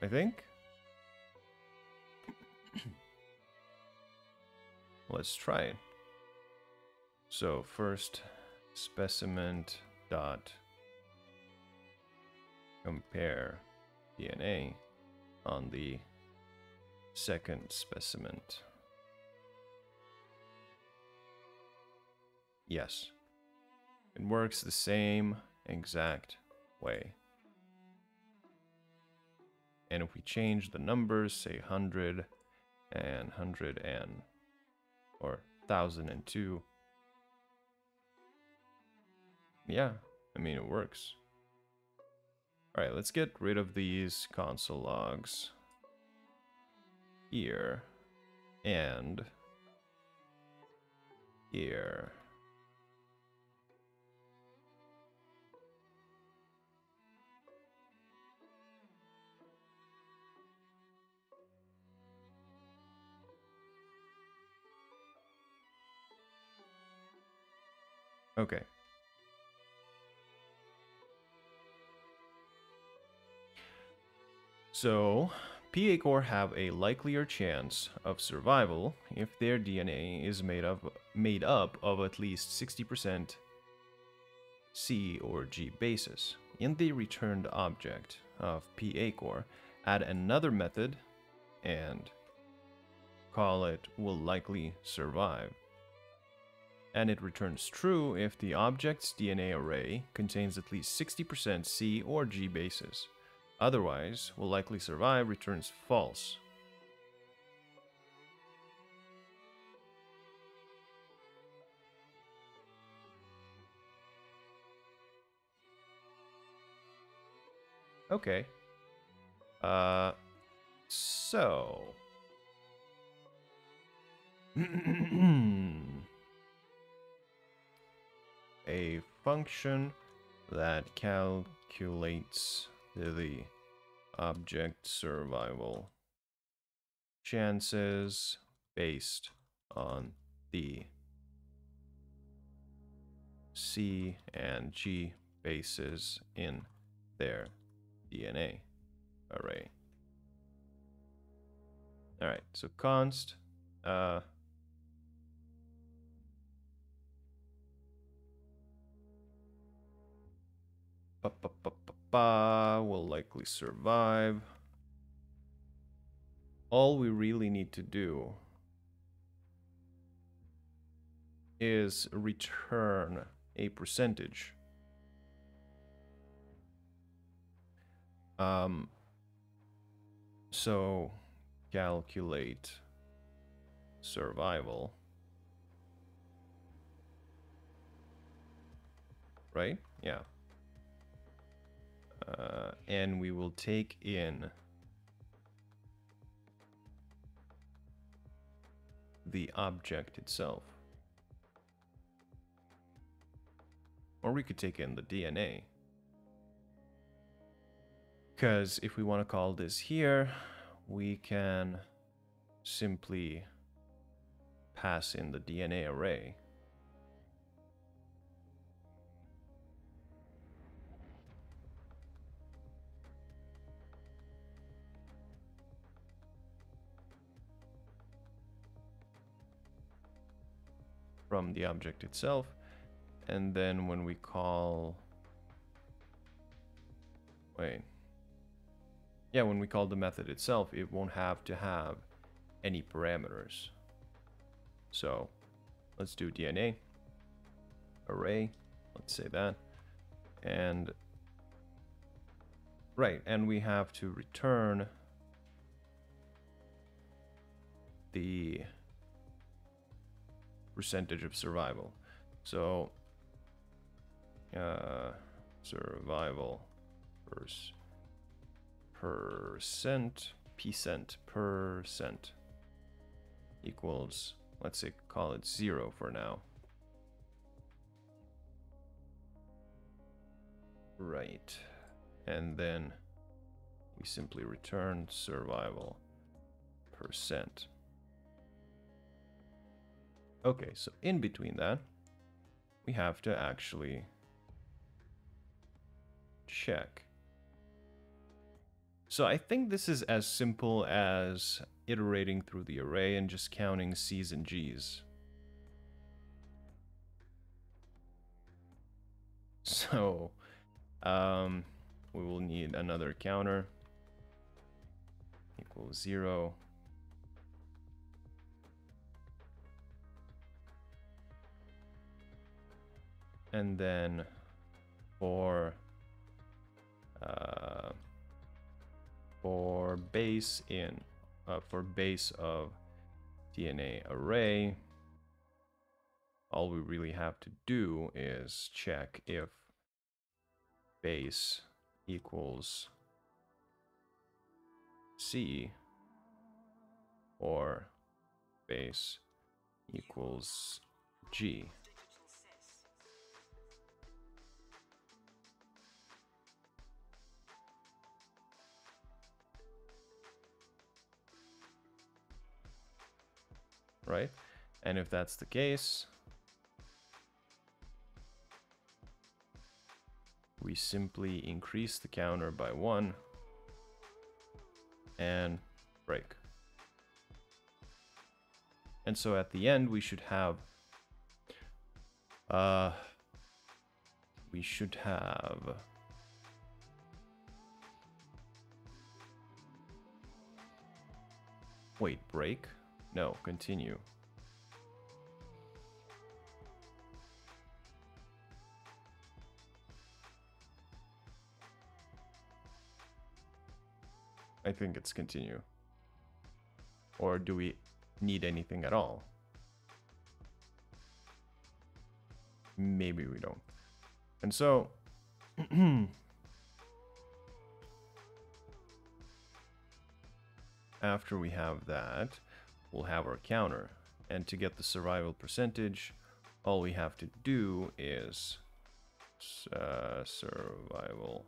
I think. Let's try it. So first, specimen dot compare D N A on the second specimen. Yes, it works the same exact way. And if we change the numbers, say one hundred and one hundred and, or one thousand two, yeah, I mean, it works. All right, let's get rid of these console logs here and here. Okay. So, P A core have a likelier chance of survival if their D N A is made up, made up of at least sixty percent C or G bases. In the returned object of P A core, add another method and call it will likely survive. And it returns true if the object's D N A array contains at least sixty percent C or G bases. Otherwise, will likely survive returns false. Okay. Uh, so. A function that calculates the object survival chances based on the C and G bases in their D N A array. All right, so const uh, pa, pa, pa, pa, pa, will likely survive. All we really need to do is return a percentage. Um, so calculate survival, right? Yeah. Uh, and we will take in the object itself. Or we could take in the D N A. Because if we want to call this here, we can simply pass in the D N A array. From the object itself. And then when we call, wait, yeah, when we call the method itself, it won't have to have any parameters. So let's do D N A array, let's say that, and right, and we have to return the percentage of survival. So uh, survival percent, percent, percent, percent equals, let's say, call it zero for now. Right. And then we simply return survival percent. Okay, so in between that, we have to actually check. So I think this is as simple as iterating through the array and just counting C's and G's. So um, we will need another counter equals zero. And then for uh, for base in uh, for base of D N A array, all we really have to do is check if base equals C or base equals G. Right? And if that's the case, we simply increase the counter by one and break. And so at the end, we should have, uh, we should have wait, break. No, continue. I think it's continue. Or do we need anything at all? Maybe we don't. And so after we have that, we'll have our counter, and to get the survival percentage, all we have to do is uh, survival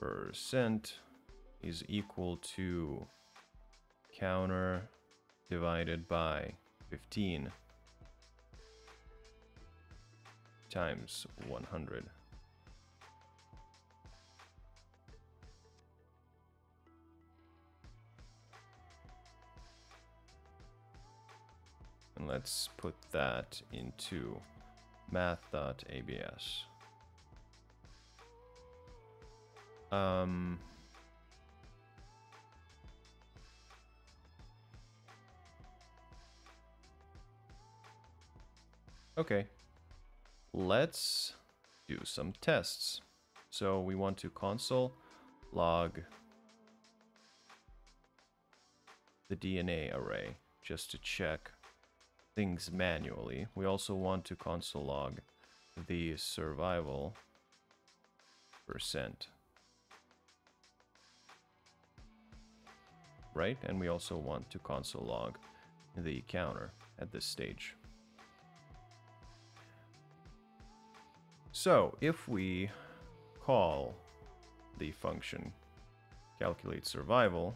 percent is equal to counter divided by fifteen times one hundred. and let's put that into math.abs. Um, okay, let's do some tests. So we want to console log the D N A array just to check things manually. We also want to console log the survival percent. Right? And we also want to console log the counter at this stage. So if we call the function calculate survival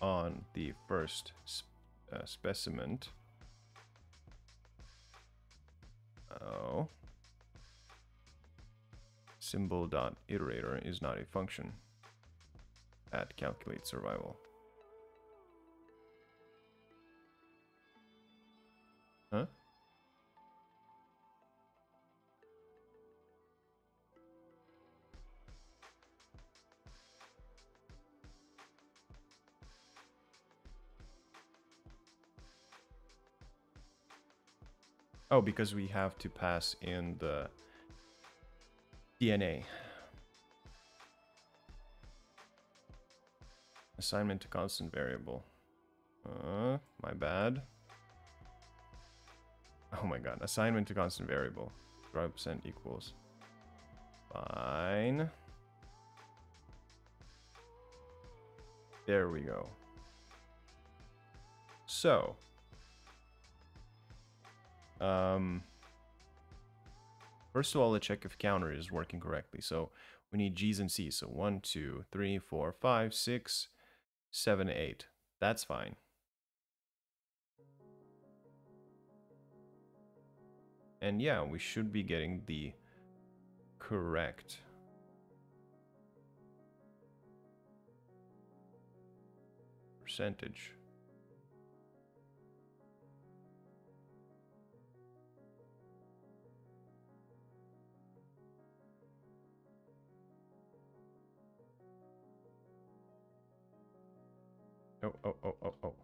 on the first sp uh, specimen, oh, symbol.iterator is not a function at calculate survival. Huh? Oh, because we have to pass in the D N A. Assignment to constant variable. Uh, my bad. Oh my god. Assignment to constant variable. zero percent equals. Fine. There we go. So. Um, first of all, the check if counter is working correctly. So we need G's and C's. So one, two, three, four, five, six, seven, eight. That's fine. And yeah, we should be getting the correct percentage. Oh, oh, oh, oh, oh.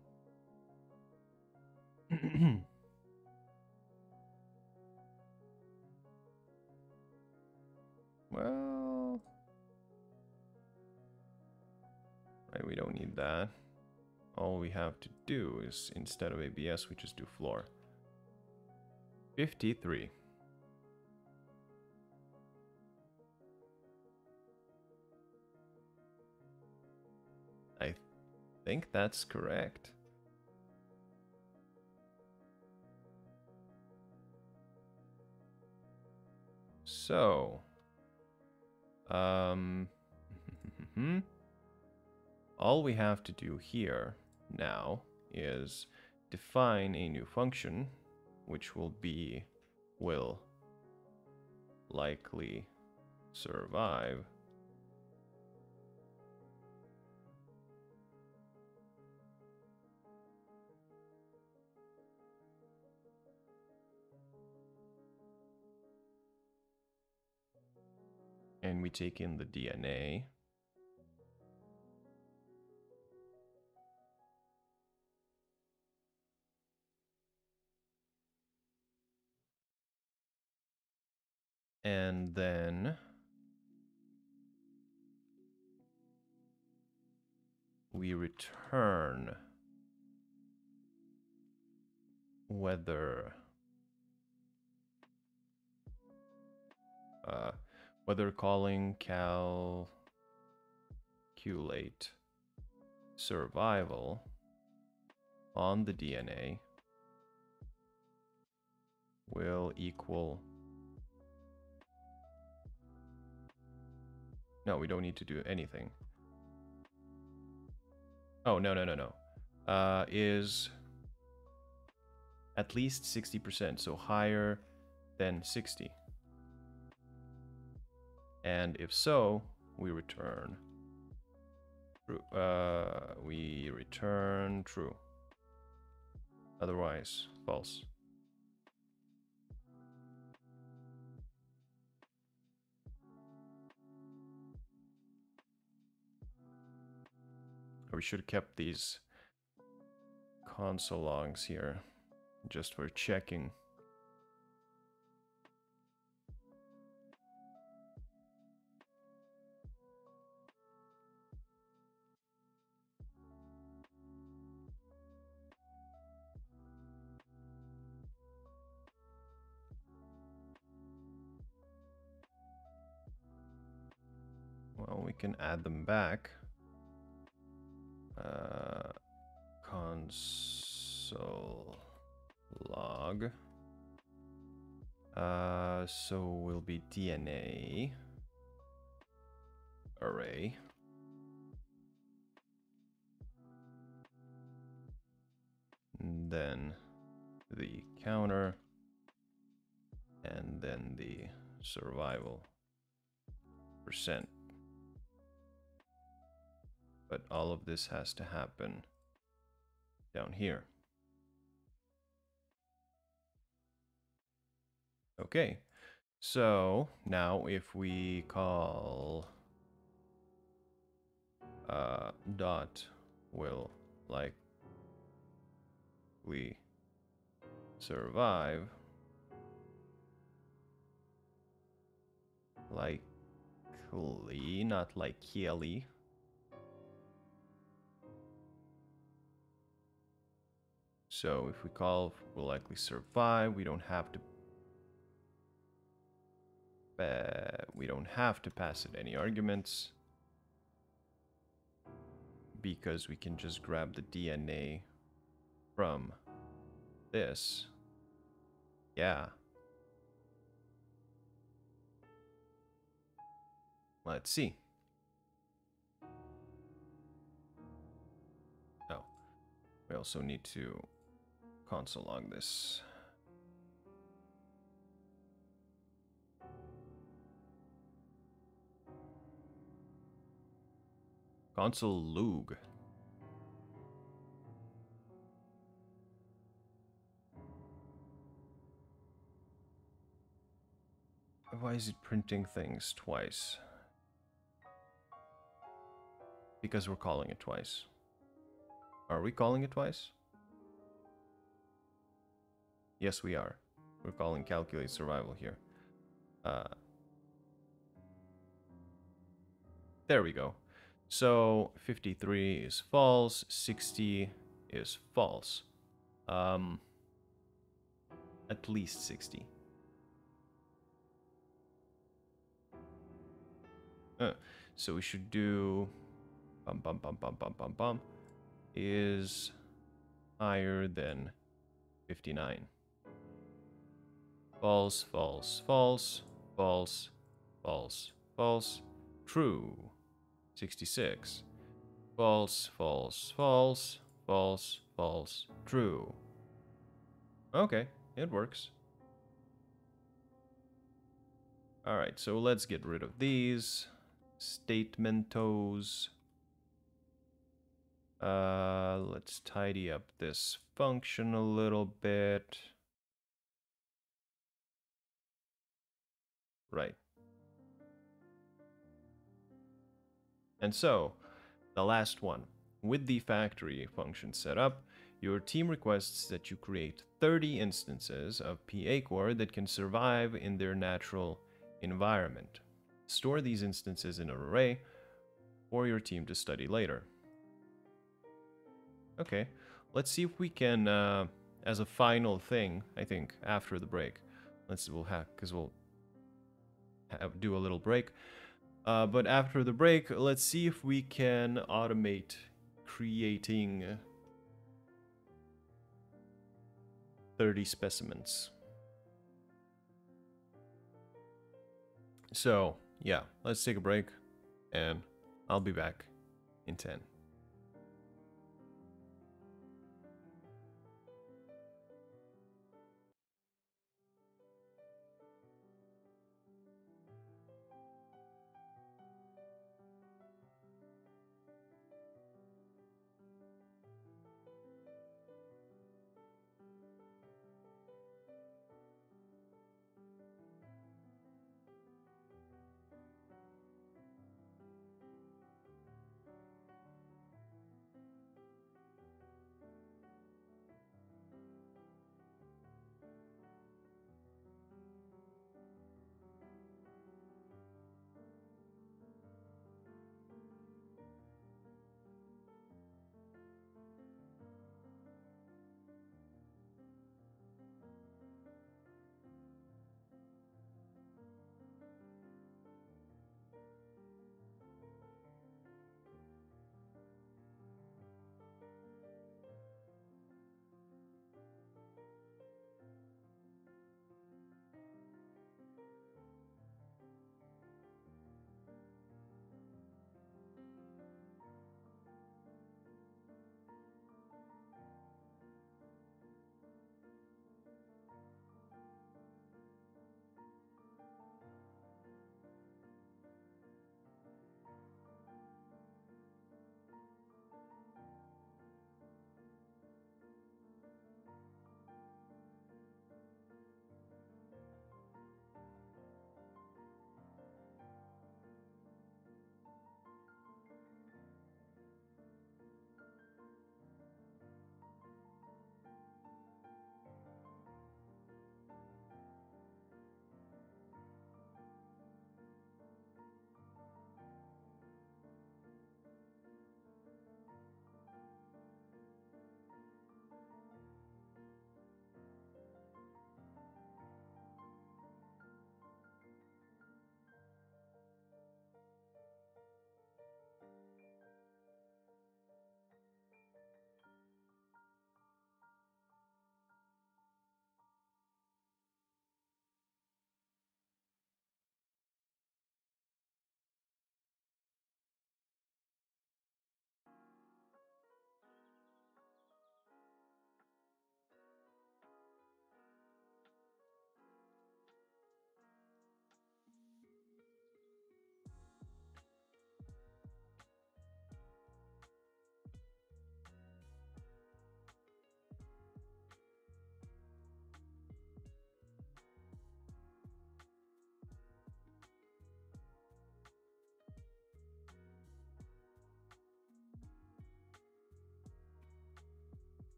Well, right, we don't need that. All we have to do is, instead of A B S, we just do floor. fifty-three. I think that's correct. So, um, all we have to do here now is define a new function, which will be will likely survive. And we take in the D N A. And then we return whether uh, Whether calling calculate survival on the D N A will equal. No, we don't need to do anything. Oh, no, no, no, no. Uh, is at least sixty percent, so higher than sixty. And if so, we return true. Uh, we return true. Otherwise, false. We should have kept these console logs here just for checking. Well, we can add them back. Uh, console log. Uh, so will be D N A array. And then the counter, and then the survival percent. But all of this has to happen down here. Okay, so now if we call uh, dot will like we survive likely, not likely. So if we call we'll likely survive, we don't have to uh, we don't have to pass it any arguments because we can just grab the D N A from this. Yeah. Let's see. Oh, we also need to console log this. Console log. Why is it printing things twice? Because we're calling it twice. Are we calling it twice? Yes, we are. We're calling calculate survival here. Uh, there we go. So fifty-three is false, sixty is false. Um, at least sixty. Uh, so we should do bum bum bum bum bum bum bum is higher than fifty-nine. False, false, false, false, false, false, true. sixty-six. False, false, false, false, false, true. Okay, it works. All right, so let's get rid of these statementos. Uh, let's tidy up this function a little bit. Right. And so, the last one. With the factory function set up, your team requests that you create thirty instances of P A core that can survive in their natural environment. Store these instances in an array for your team to study later. Okay, let's see if we can, uh, as a final thing, I think, after the break. Let's, we'll have, because we'll Have, do a little break, uh, but after the break, let's see if we can automate creating thirty specimens. So yeah, let's take a break and I'll be back in ten.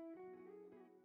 Gentle whispers in the past. I've been I've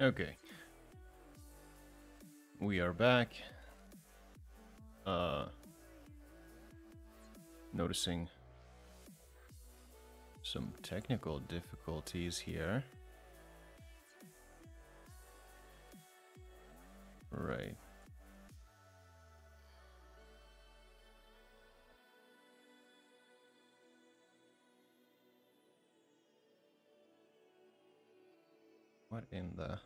Okay, we are back. Uh, noticing some technical difficulties here. Right. What in the...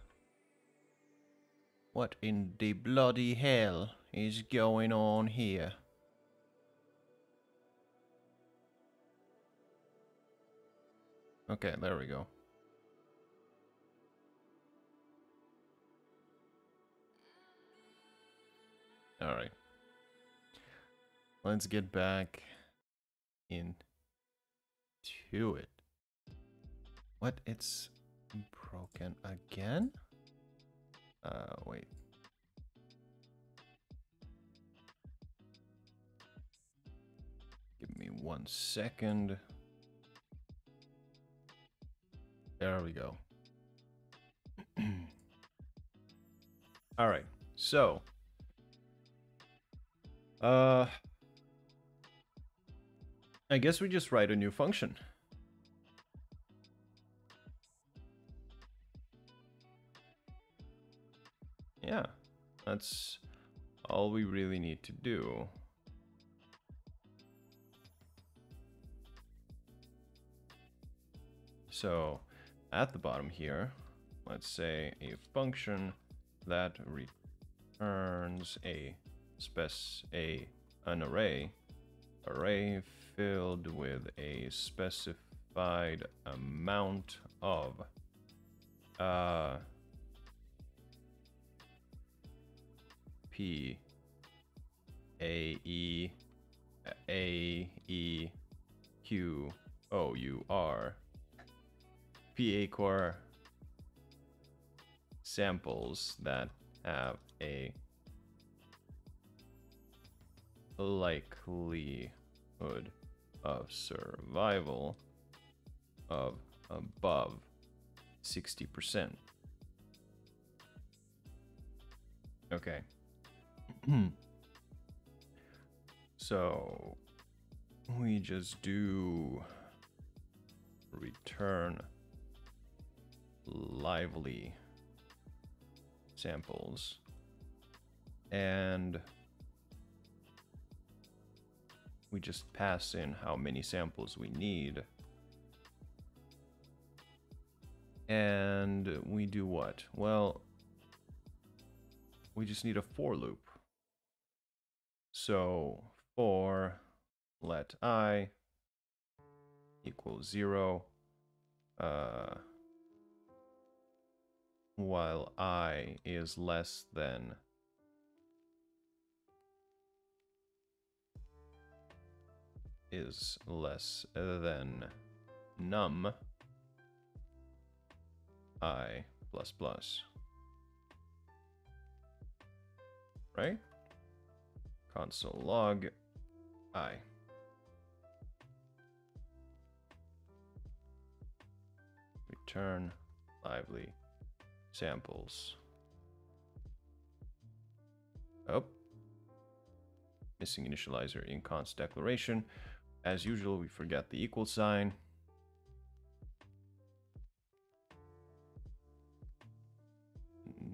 What in the bloody hell is going on here? Okay, there we go. Alright. Let's get back in to it. What? It's broken again? Uh, wait. Give me one second. There we go. All right. So, uh, I guess we just write a new function. Yeah, that's all we really need to do. So at the bottom here, let's say a function that returns a spec a an array array filled with a specified amount of uh P A E A E Q O U R P A core samples that have a likelihood of survival of above sixty percent. Okay. So we just do return lively samples and we just pass in how many samples we need, and we do what? Well, we just need a for loop. So for let I equals zero, uh while I is less than is less than num I plus plus, right? Console log I. Return lively samples. Oh, missing initializer in const declaration. As usual, we forget the equal sign.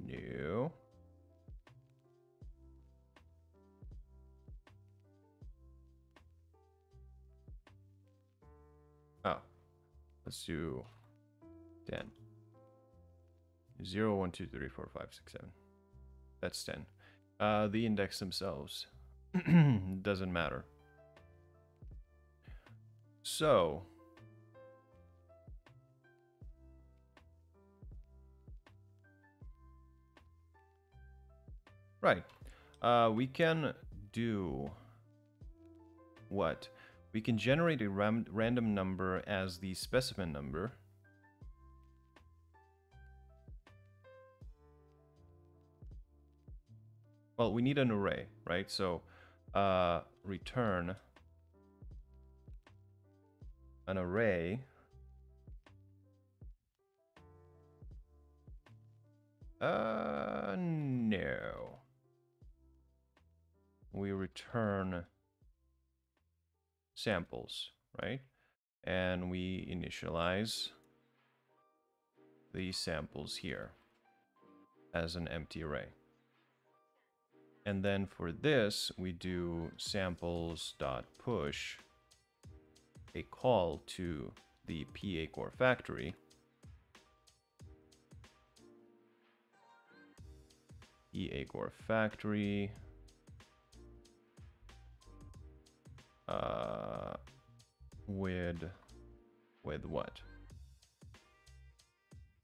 New. Oh, let's do ten. zero, one, two, three, four, five, six, seven. That's ten. Uh, the index themselves doesn't matter. So right, uh, we can do what? We can generate a ram random number as the specimen number. Well, we need an array, right? So uh, return an array uh no we return samples, right? And we initialize the samples here as an empty array. And then for this, we do samples.push a call to the P A core factory. P A core factory. Uh, with, with what?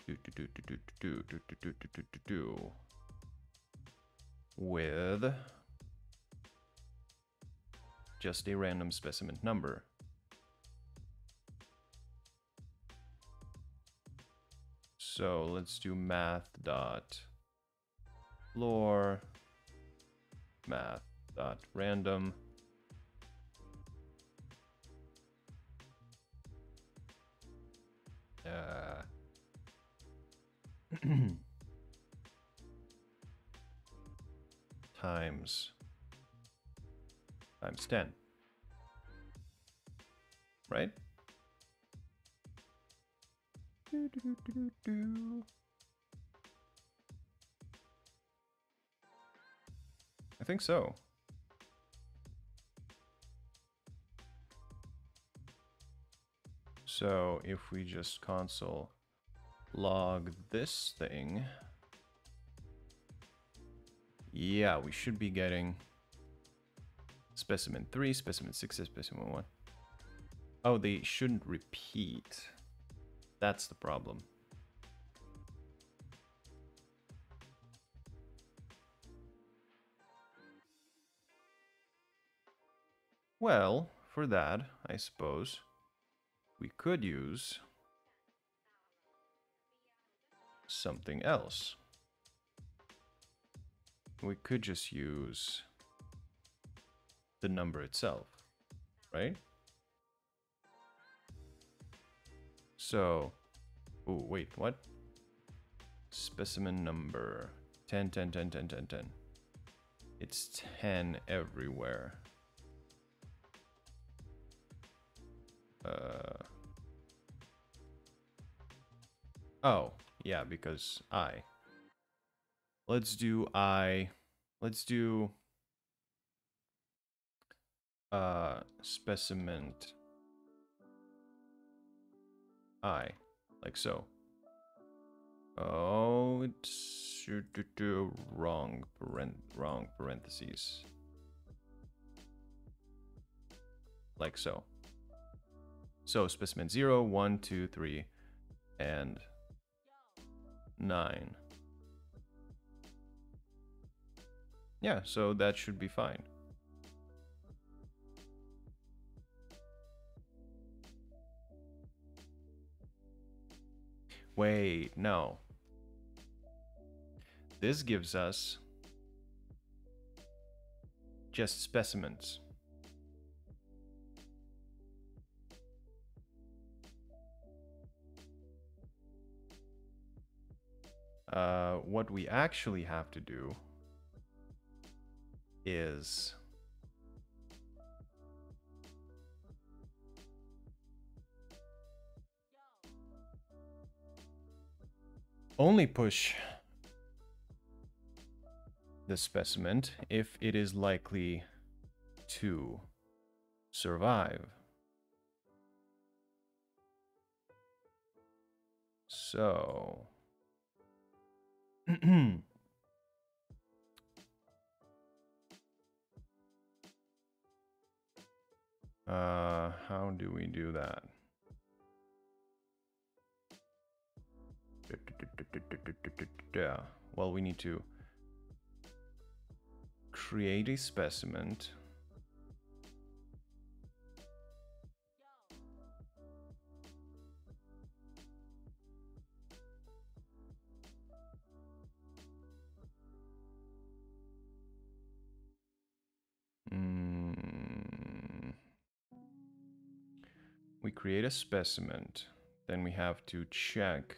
Do, do, do, do, do, do, do, do, do, do, do, do. With just a random specimen number. So let's do math dot floor, math dot random. Uh, times times ten, right? Do, do, do, do, do. I think so. So if we just console log this thing, yeah, we should be getting specimen three, specimen six, specimen one. Oh, they shouldn't repeat. That's the problem. Well, for that, I suppose we could use something else. We could just use the number itself, right? So, oh, wait, what? Specimen number ten, ten, ten, ten, ten, ten. It's ten everywhere. Uh, oh, yeah, because I. Let's do I. Let's do uh, specimen I, like so. Oh, it's wrong, wrong parentheses. Like so. So specimen zero, one, two, three, and nine. Yeah, so that should be fine. Wait, no. This gives us just specimens. Uh, what we actually have to do is only push the specimen if it is likely to survive. So uh, how do we do that? Well, we need to create a specimen We create a specimen, then we have to check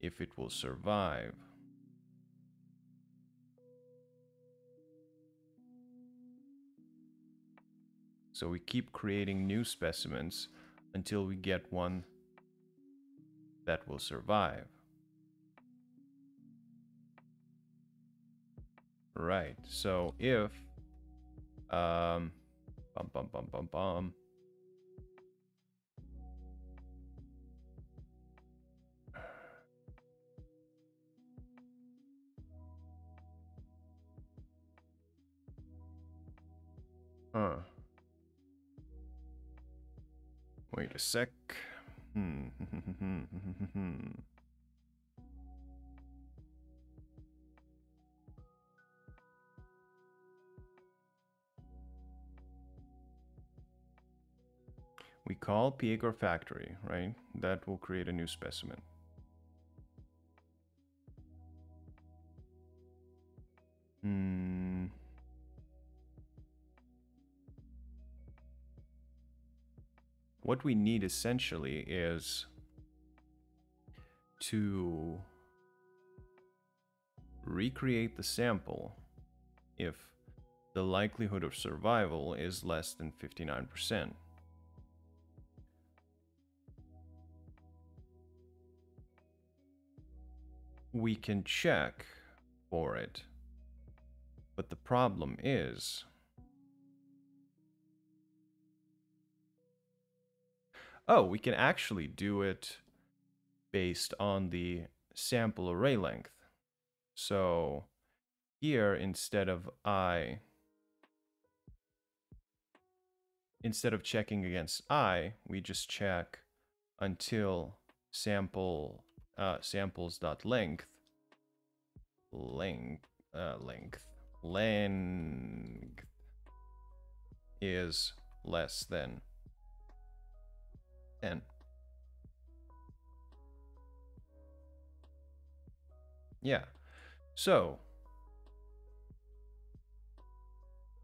if it will survive. So we keep creating new specimens until we get one that will survive. Right. So if um bum bum bum bum bum. Huh. Wait a sec. Hmm. We call Piegor Factory, right? That will create a new specimen. Hmm. What we need essentially is to recreate the sample if the likelihood of survival is less than fifty-nine percent. We can check for it, but the problem is... Oh, we can actually do it based on the sample array length. So here, instead of I, instead of checking against I, we just check until sample uh, samples.length length uh, length length is less than ten. Yeah. So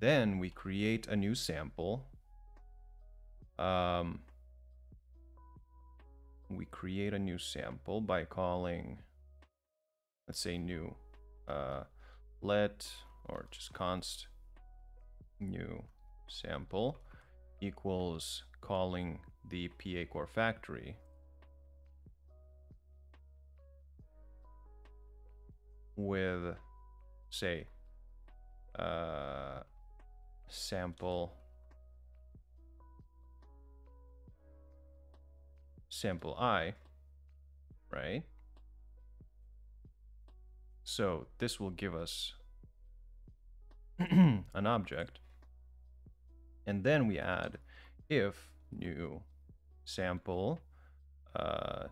then we create a new sample. Um, we create a new sample by calling, let's say new, uh, let, or just const new sample equals calling the Piegor Factory, with say uh, sample sample I, right? So this will give us an object, and then we add if new sample uh,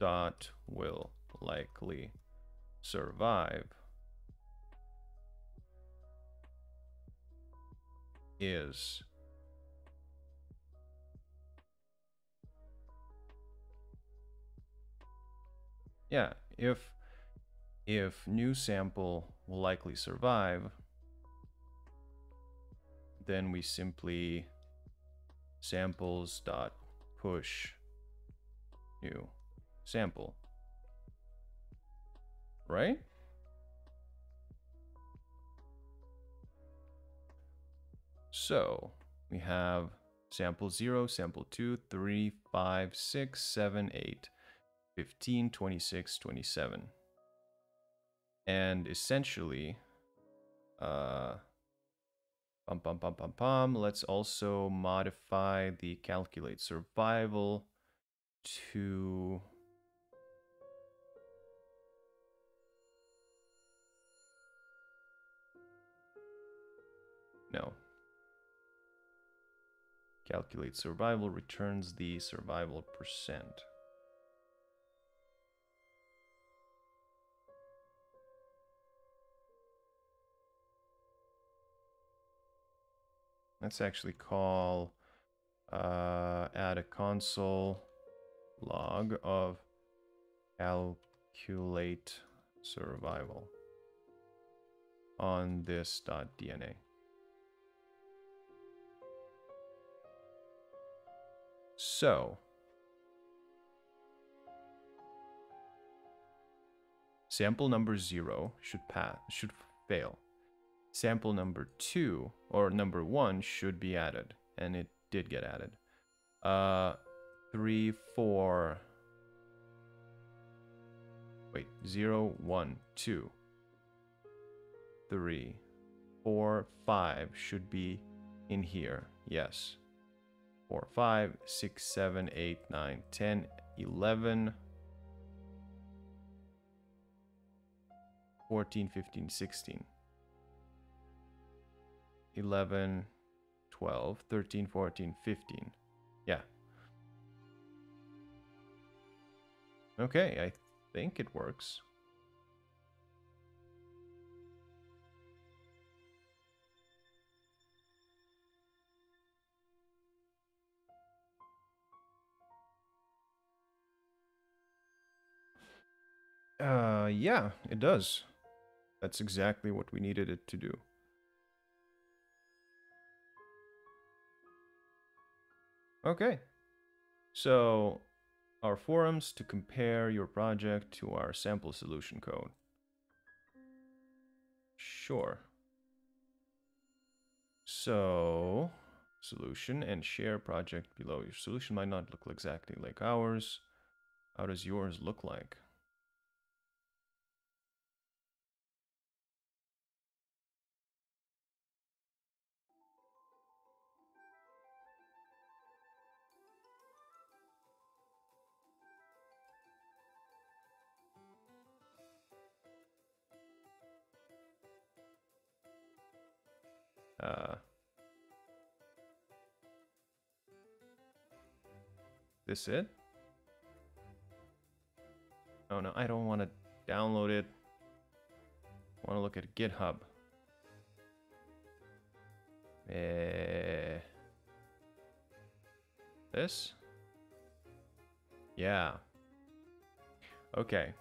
dot will likely survive is yeah if if new sample will likely survive, then we simply samples dot push new sample, right? So we have sample zero, sample two, three, five, six, seven, eight, fifteen, twenty-six, twenty-seven. And essentially, uh, Pum, pum, pum, pum, pum. Let's also modify the calculate survival to no. Calculate survival returns the survival percent. Let's actually call, uh, add a console log of calculate survival on this.dna. So, sample number zero should pass, should fail. Sample number two or number one should be added, and it did get added. Uh, three, four, wait, zero, one, two. three, four, five should be in here. Yes. four, five, six, seven, eight, nine, ten, eleven, fourteen, fifteen, sixteen, eleven, twelve, thirteen, fourteen, fifteen. Yeah. Okay, I think it works. Uh, yeah, it does. That's exactly what we needed it to do. Okay. So, our forums to compare your project to our sample solution code. Sure. So, solution and share project below. Your solution might not look exactly like ours. How does yours look like? Uh, this it? Oh no, I don't want to download it. I want to look at GitHub. Uh, this? Yeah. Okay.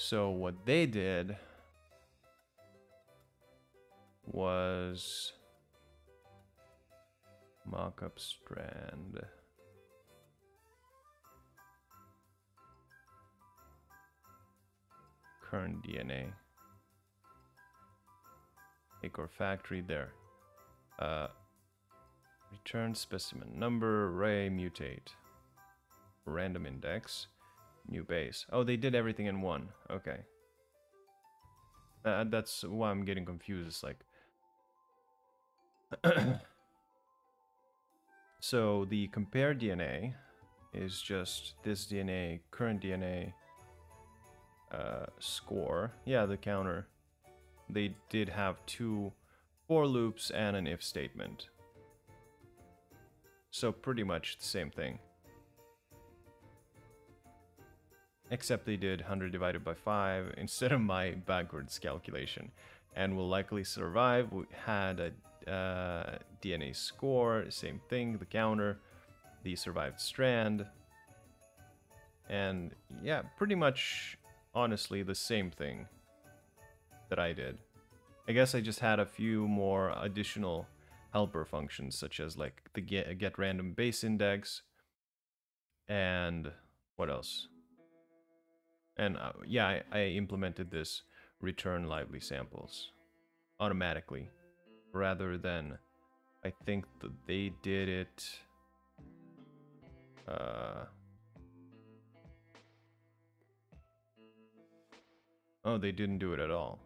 So what they did was mockup strand. Kern D N A. Take our factory there. Uh, return specimen number, array, mutate. Random index. New base. Oh, they did everything in one. Okay. Uh, that's why I'm getting confused. It's like... So the compare D N A is just this D N A, current D N A, uh, score. Yeah, the counter. They did have two for loops and an if statement. So pretty much the same thing. Except they did one hundred divided by five instead of my backwards calculation, and will likely survive. We had a uh, D N A score, same thing, the counter, the survived strand, and yeah, pretty much honestly the same thing that I did. I guess I just had a few more additional helper functions, such as like the get, get random base index, and what else? And uh, yeah, I, I implemented this return lively samples automatically, rather than, I think that they did it, uh, oh, they didn't do it at all.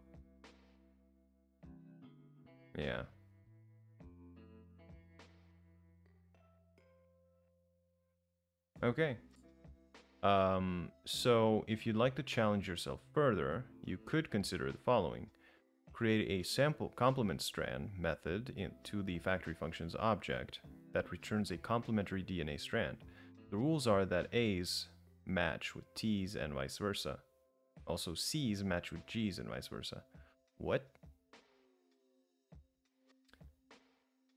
Yeah. Okay. Um, so, if you'd like to challenge yourself further, you could consider the following. Create a sample complement strand method into the factory functions object that returns a complementary D N A strand. The rules are that A's match with T's and vice versa. Also, C's match with G's and vice versa. What?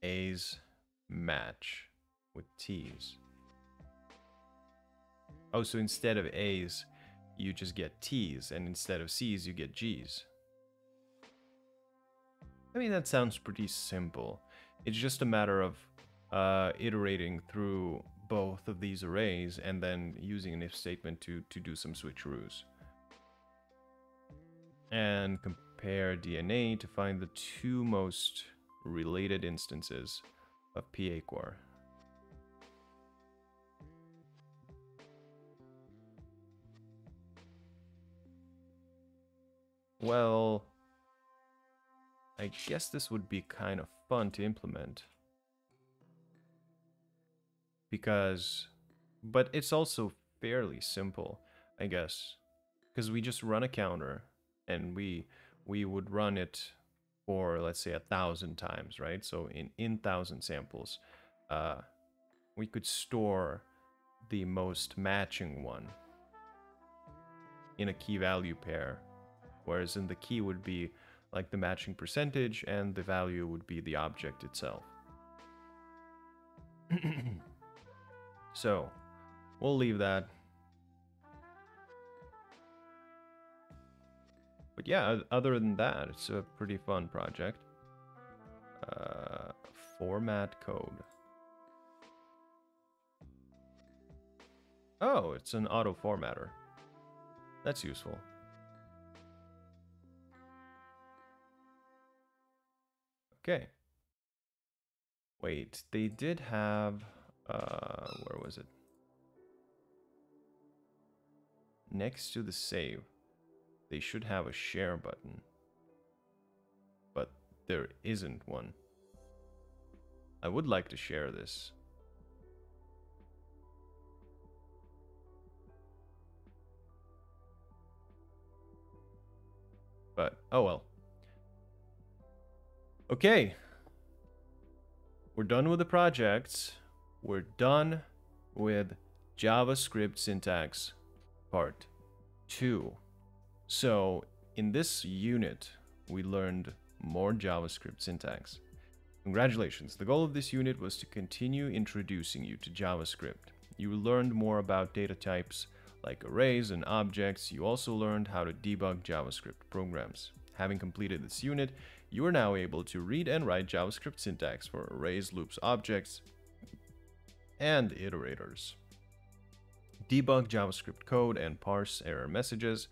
A's match with T's. Oh, so instead of A's, you just get T's, and instead of C's, you get G's. I mean, that sounds pretty simple. It's just a matter of uh, iterating through both of these arrays and then using an if statement to, to do some switcheroos. And compare D N A to find the two most related instances of P A core. Well, I guess this would be kind of fun to implement. Because, but it's also fairly simple, I guess. Because we just run a counter and we we would run it for, let's say, a thousand times, right? So in, in thousand samples, uh, we could store the most matching one in a key value pair. Whereas in the key would be like the matching percentage and the value would be the object itself. So we'll leave that. But yeah, other than that, it's a pretty fun project. Uh, format code. Oh, it's an auto formatter. That's useful. Okay. Wait, they did have... Uh, where was it? Next to the save, they should have a share button. But there isn't one. I would like to share this. But, oh well. Okay. We're done with the projects. We're done with JavaScript syntax part two. So in this unit, we learned more JavaScript syntax. Congratulations. The goal of this unit was to continue introducing you to JavaScript. You learned more about data types like arrays and objects. You also learned how to debug JavaScript programs. Having completed this unit, you are now able to read and write JavaScript syntax for arrays, loops, objects, and iterators. Debug JavaScript code and parse error messages.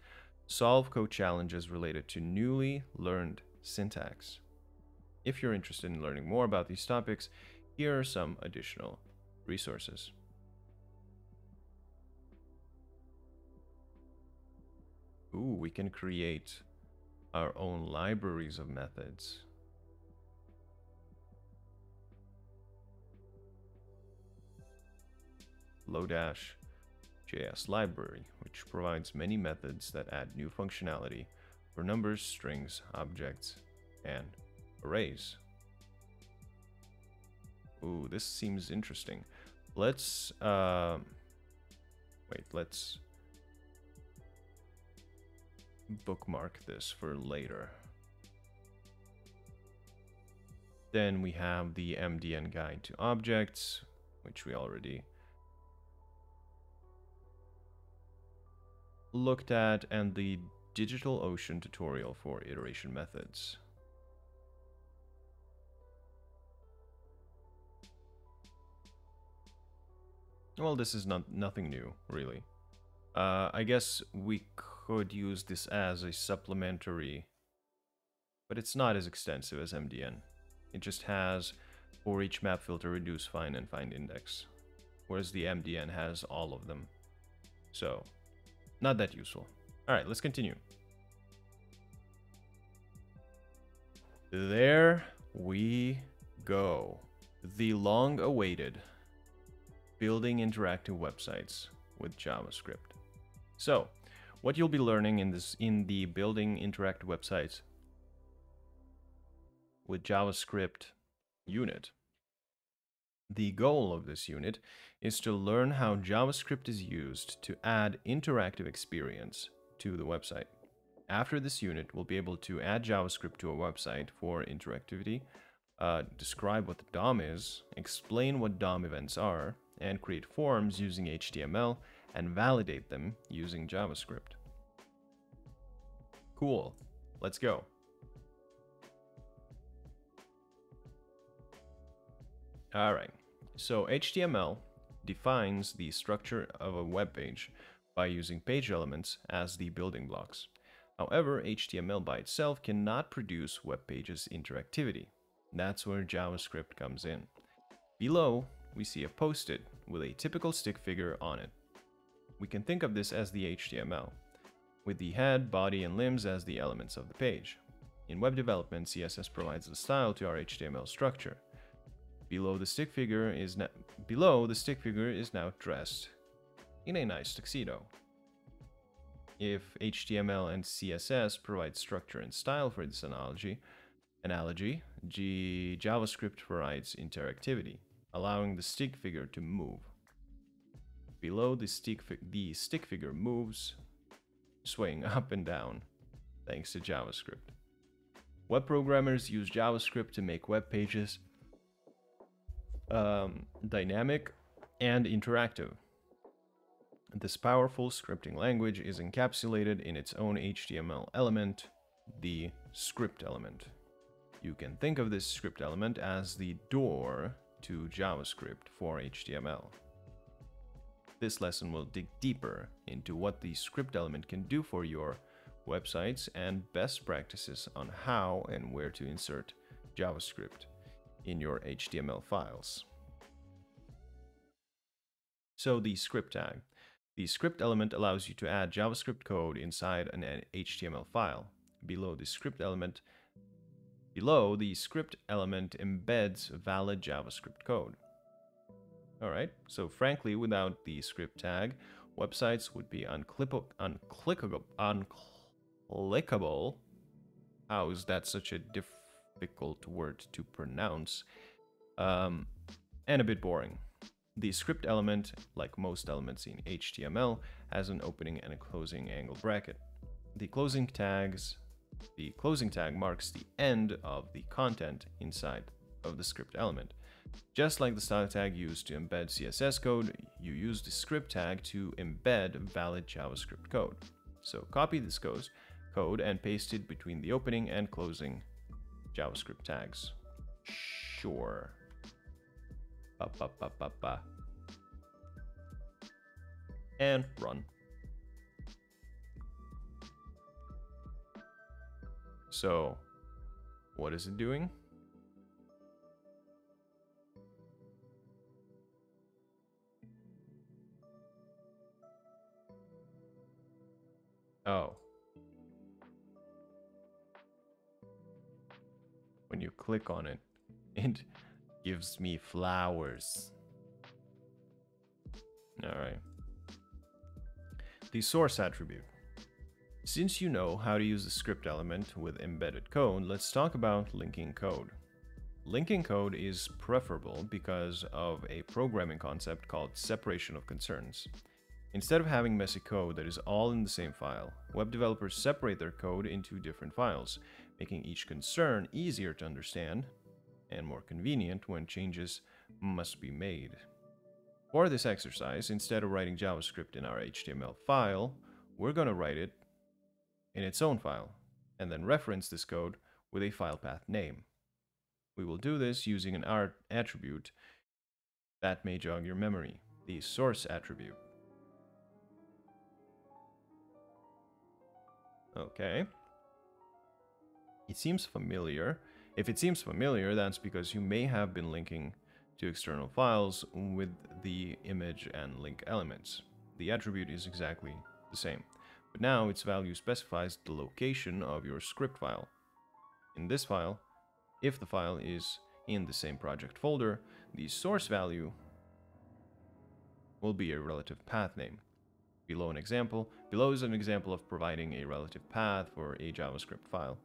Solve code challenges related to newly learned syntax. If you're interested in learning more about these topics, here are some additional resources. Ooh, we can create our own libraries of methods. Lodash dot J S library, which provides many methods that add new functionality for numbers, strings, objects, and arrays. Ooh, this seems interesting. Let's, uh, wait, let's bookmark this for later. Then we have the M D N guide to objects, which we already looked at, and the DigitalOcean tutorial for iteration methods. Well, this is not nothing new, really. Uh, I guess we could use this as a supplementary, but it's not as extensive as M D N. It just has for each map filter, reduce, find, and find index, whereas the M D N has all of them. So, not that useful. All right, let's continue. There we go. The long-awaited building interactive websites with JavaScript. So, what you'll be learning in this in the building interactive websites with JavaScript unit. The goal of this unit is to learn how JavaScript is used to add interactive experience to the website. After this unit, we'll be able to add JavaScript to a website for interactivity, uh, describe what the D O M is, explain what D O M events are, and create forms using H T M L and validate them using JavaScript. Cool, let's go. All right, so H T M L defines the structure of a web page by using page elements as the building blocks. However, H T M L by itself cannot produce web pages' interactivity. That's where JavaScript comes in. Below, we see a post-it with a typical stick figure on it. We can think of this as the H T M L. with the head, body, and limbs as the elements of the page. In web development, C S S provides the style to our H T M L structure. Below the stick figure is now, below the stick figure is now dressed in a nice tuxedo. If H T M L and C S S provide structure and style for this analogy, analogy, G JavaScript provides interactivity, allowing the stick figure to move. Below the stick, fi the stick figure moves, swaying up and down, thanks to JavaScript. Web programmers use JavaScript to make web pages um, dynamic and interactive. This powerful scripting language is encapsulated in its own H T M L element, the script element. You can think of this script element as the door to JavaScript for H T M L. This lesson will dig deeper into what the script element can do for your websites and best practices on how and where to insert JavaScript in your H T M L files. So the script tag. The script element allows you to add JavaScript code inside an H T M L file. Below the script element, below the script element embeds valid JavaScript code. Alright, so frankly, without the script tag, websites would be unclippable, unclickable, unclickable. How is that such a difficult word to pronounce? Um, and a bit boring. The script element, like most elements in H T M L, has an opening and a closing angle bracket. The closing tags, the closing tag marks the end of the content inside of the script element. Just like the style tag used to embed C S S code, you use the script tag to embed valid JavaScript code. So copy this code and paste it between the opening and closing JavaScript tags. Sure. Ba, ba, ba, ba, ba. And run. So, what is it doing? Oh. When you click on it, it gives me flowers. Alright. The source attribute. Since you know how to use the script element with embedded code, let's talk about linking code. Linking code is preferable because of a programming concept called separation of concerns. Instead of having messy code that is all in the same file, web developers separate their code into different files, making each concern easier to understand and more convenient when changes must be made. For this exercise, instead of writing JavaScript in our H T M L file, we're going to write it in its own file, and then reference this code with a file path name. We will do this using an art attribute that may jog your memory, the source attribute. Okay. It seems familiar. If it seems familiar, that's because you may have been linking to external files with the image and link elements. The attribute is exactly the same, but now its value specifies the location of your script file. In this file, if the file is in the same project folder, the source value will be a relative path name. Below an example, below is an example of providing a relative path for a JavaScript file.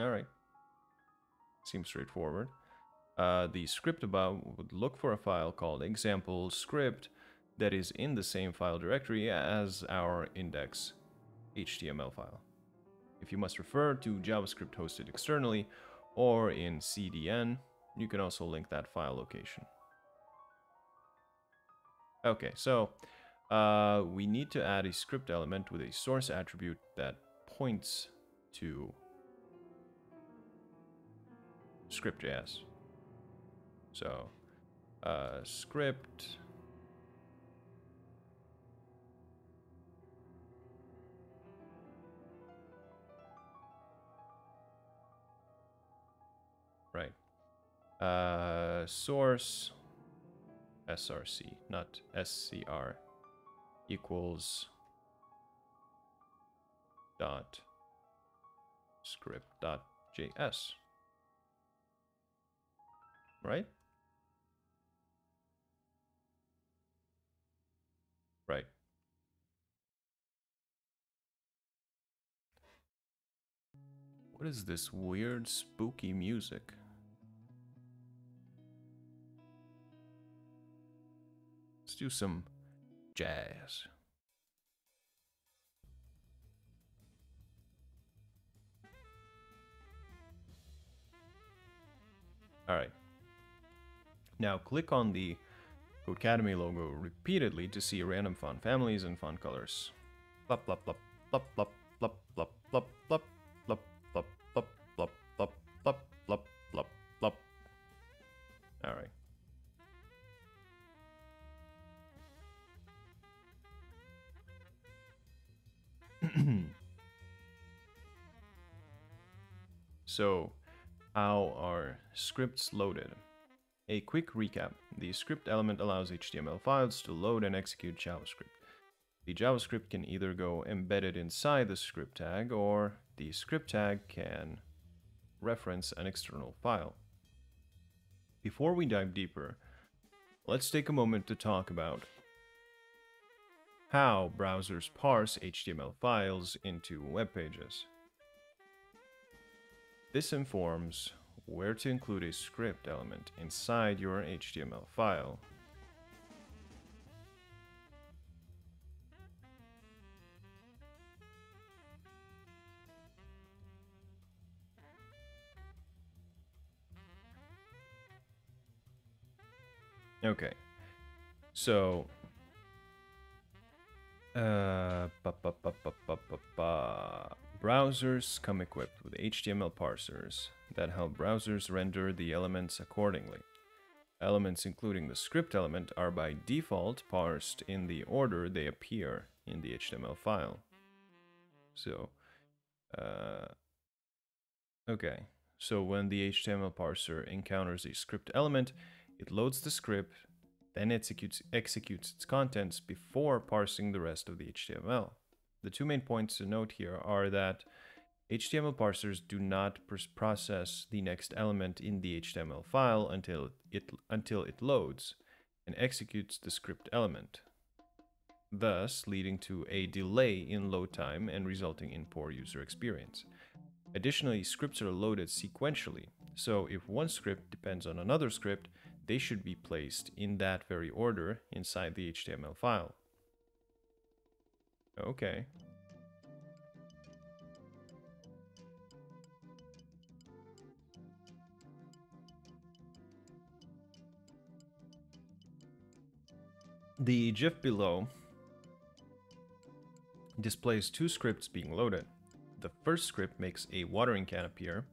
Alright, seems straightforward. Uh, the script above would look for a file called example script that is in the same file directory as our index H T M L file. If you must refer to JavaScript hosted externally or in C D N, you can also link that file location. Okay, so uh, we need to add a script element with a source attribute that points to script.js. So uh, script right uh, source S R C, not S C R, equals dot script dot J S, right? Right. What is this weird spooky music? Let's do some jazz. All right. Now click on the Codecademy logo repeatedly to see random font families and font colors. Plop, plop, plop, plop, plop, plop, plop, plop, plop, plop, plop, plop, plop, plop, plop, plop, plop, plop. All right. So, how are scripts loaded? A quick recap. The script element allows H T M L files to load and execute JavaScript. The JavaScript can either go embedded inside the script tag, or the script tag can reference an external file. Before we dive deeper, let's take a moment to talk about how browsers parse H T M L files into web pages. This informs where to include a script element inside your H T M L file. Okay, so Uh, ba, ba, ba, ba, ba, ba, ba. Browsers come equipped with H T M L parsers that help browsers render the elements accordingly. Elements including the script element are by default parsed in the order they appear in the H T M L file. So, uh, okay, so when the H T M L parser encounters a script element, it loads the script, then executes, executes its contents before parsing the rest of the H T M L. The two main points to note here are that H T M L parsers do not pr process the next element in the H T M L file until it, until it loads and executes the script element, thus leading to a delay in load time and resulting in poor user experience. Additionally, scripts are loaded sequentially, so if one script depends on another script, they should be placed in that very order inside the H T M L file. Okay. The GIF below displays two scripts being loaded. The first script makes a watering can appear.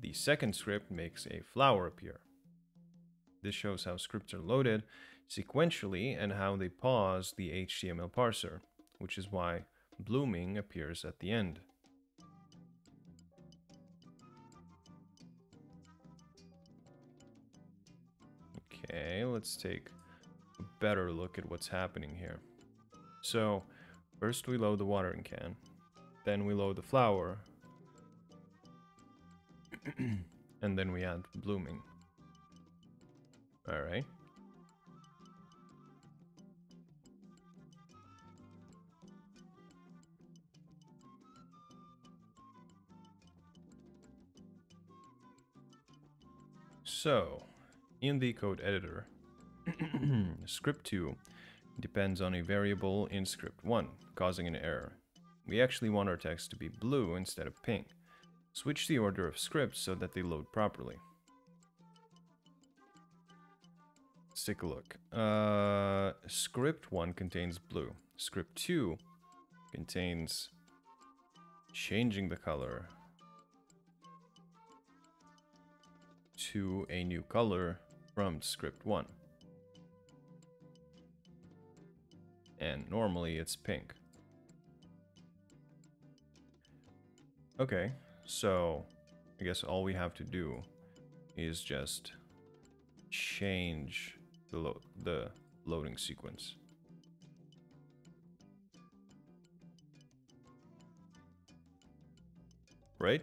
The second script makes a flower appear. This shows how scripts are loaded sequentially and how they pause the H T M L parser, which is why blooming appears at the end. Okay, let's take a better look at what's happening here. So, first we load the watering can, then we load the flower, and then we add blooming. All right. So, in the code editor, script two depends on a variable in script one, causing an error. We actually want our text to be blue instead of pink. Switch the order of scripts so that they load properly. Let's take a look. Uh, script one contains blue. Script two contains changing the color to a new color from script one. And normally it's pink. Okay, so I guess all we have to do is just change the, lo the loading sequence. Right?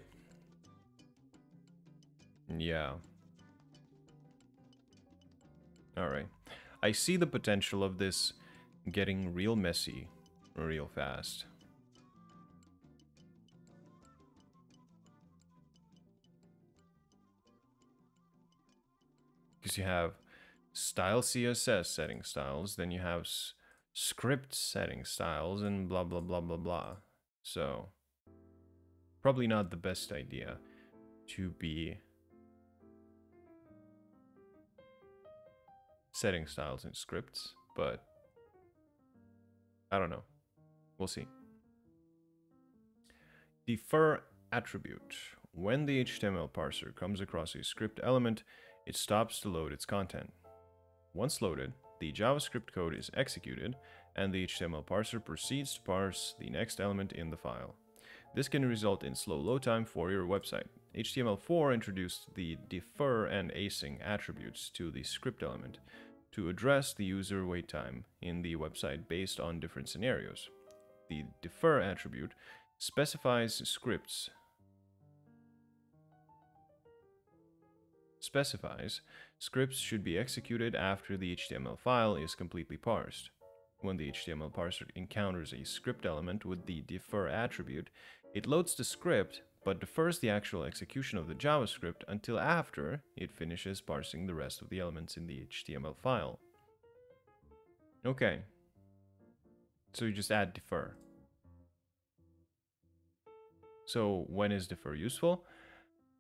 Yeah. Alright. I see the potential of this getting real messy real fast. Because you have style C S S setting styles, then you have s script setting styles, and blah, blah, blah, blah, blah. So, probably not the best idea to be setting styles in scripts, but I don't know. We'll see. Defer attribute. When the H T M L parser comes across a script element, it stops to load its content. Once loaded, the JavaScript code is executed, and the H T M L parser proceeds to parse the next element in the file. This can result in slow load time for your website. H T M L four introduced the defer and async attributes to the script element to address the user wait time in the website based on different scenarios. The defer attribute specifies scripts specifies scripts should be executed after the H T M L file is completely parsed. When the H T M L parser encounters a script element with the defer attribute, it loads the script but defers the actual execution of the JavaScript until after it finishes parsing the rest of the elements in the H T M L file. Okay. So you just add defer. So when is defer useful?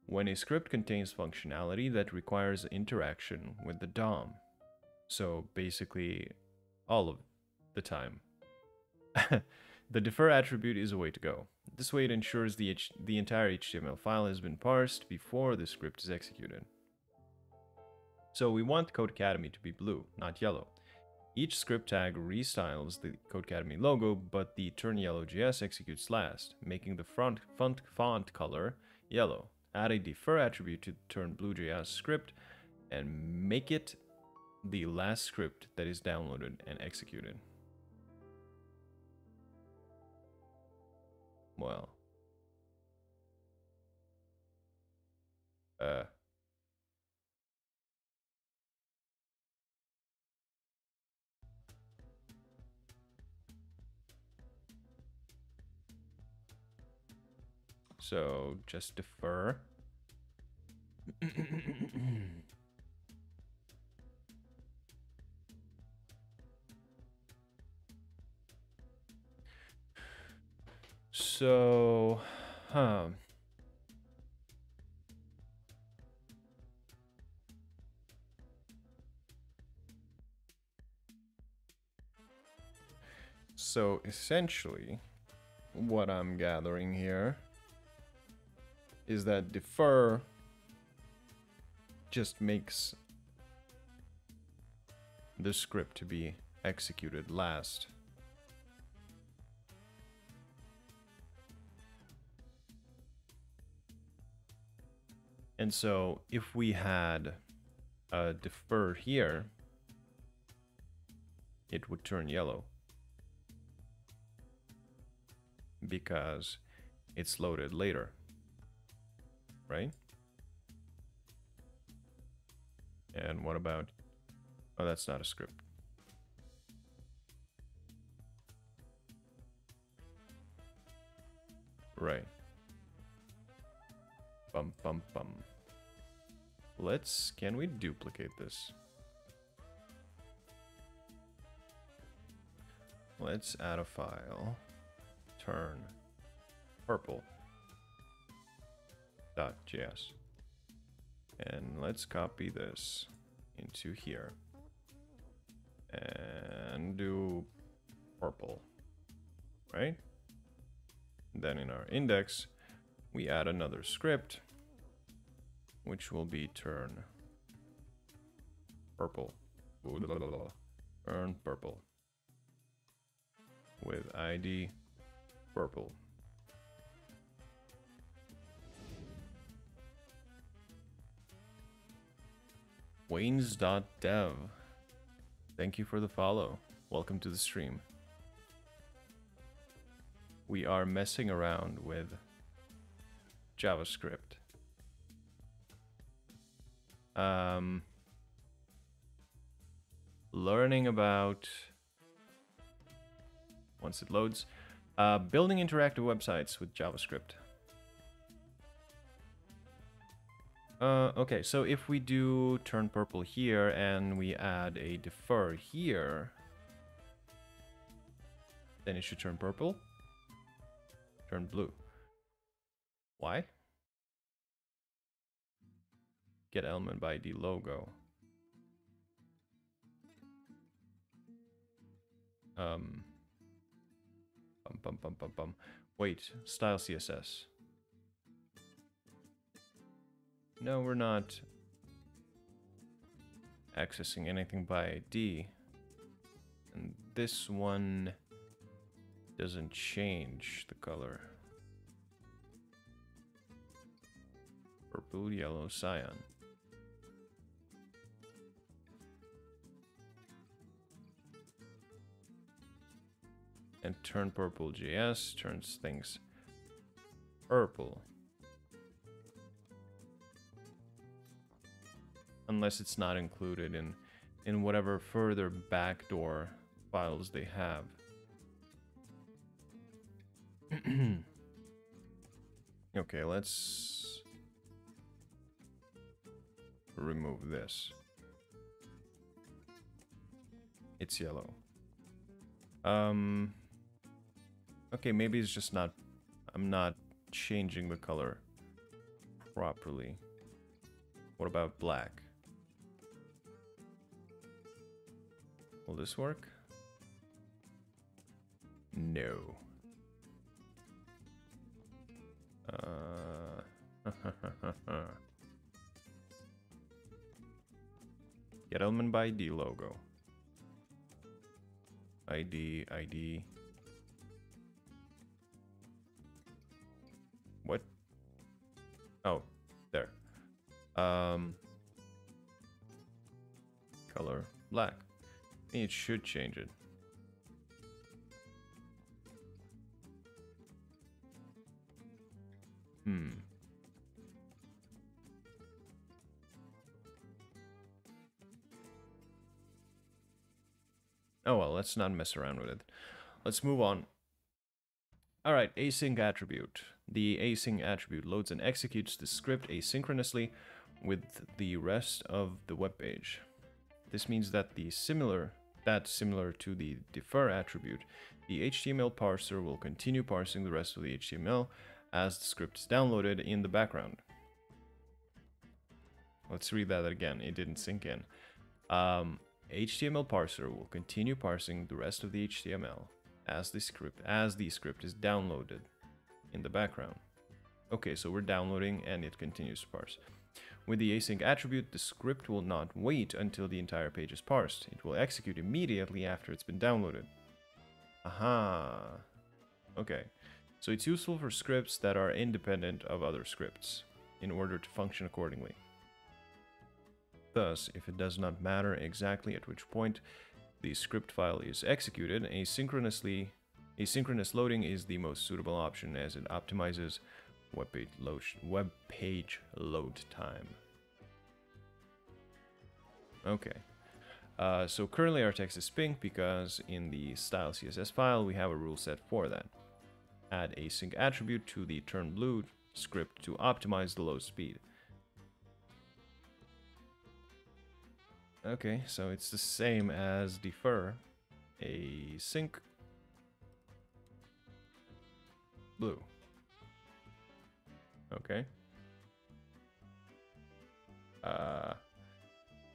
When a script contains functionality that requires interaction with the D O M. So basically all of the time. The defer attribute is a way to go. This way it ensures the, H the entire H T M L file has been parsed before the script is executed. So we want Codecademy to be blue, not yellow. Each script tag restyles the Codecademy logo, but the turn yellow dot J S executes last, making the front font, font color yellow. Add a defer attribute to turn blue dot J S script and make it the last script that is downloaded and executed. Well, uh, so just defer. So, huh. So essentially, what I'm gathering here is that defer just makes the script to be executed last. And so if we had a defer here, it would turn yellow because it's loaded later, right? And what about, oh, that's not a script. Right. Bum, bum, bum. Let's, can we duplicate this? Let's add a file, turn purple dot J S. And let's copy this into here and do purple, right? Then in our index, we add another script, which will be turn purple. Ooh, blah, blah, blah. Turn purple with I D purple. Waynes dot dev Thank you for the follow. Welcome to the stream. We are messing around with JavaScript. Um, learning about, once it loads, uh, building interactive websites with JavaScript. Uh, okay, so if we do turn purple here and we add a defer here, then it should turn purple, turn blue. Why? Get element by I D logo. Um, bum, bum, bum, bum, bum. Wait, style C S S. No, we're not accessing anything by I D. And this one doesn't change the color. Purple, yellow, cyan. And turn purple J S turns things purple. Unless it's not included in, in whatever further backdoor files they have. Okay, let's remove this. It's yellow. Um, okay, maybe it's just not, I'm not changing the color properly. What about black? Will this work? No. Uh, Get element by I D logo. I D, I D. What? Oh, there. Um, color black. It should change it. Hmm. Oh well, let's not mess around with it. Let's move on. All right, async attribute. The async attribute loads and executes the script asynchronously with the rest of the web page. This means that the similar That similar to the defer attribute, the H T M L parser will continue parsing the rest of the H T M L as the script is downloaded in the background. Let's read that again, it didn't sink in. Um, H T M L parser will continue parsing the rest of the H T M L as the script as the script is downloaded in the background. Okay, so we're downloading and it continues to parse. With the async attribute, the script will not wait until the entire page is parsed. It will execute immediately after it's been downloaded. Aha. Okay. So it's useful for scripts that are independent of other scripts in order to function accordingly. Thus, if it does not matter exactly at which point the script file is executed, asynchronously, asynchronous loading is the most suitable option as it optimizes Web page load, web page load time. Okay, uh, so currently our text is pink because in the style C S S file we have a rule set for that. Add async attribute to the turn blue script to optimize the load speed. Okay, so it's the same as defer, async blue. Okay. Uh,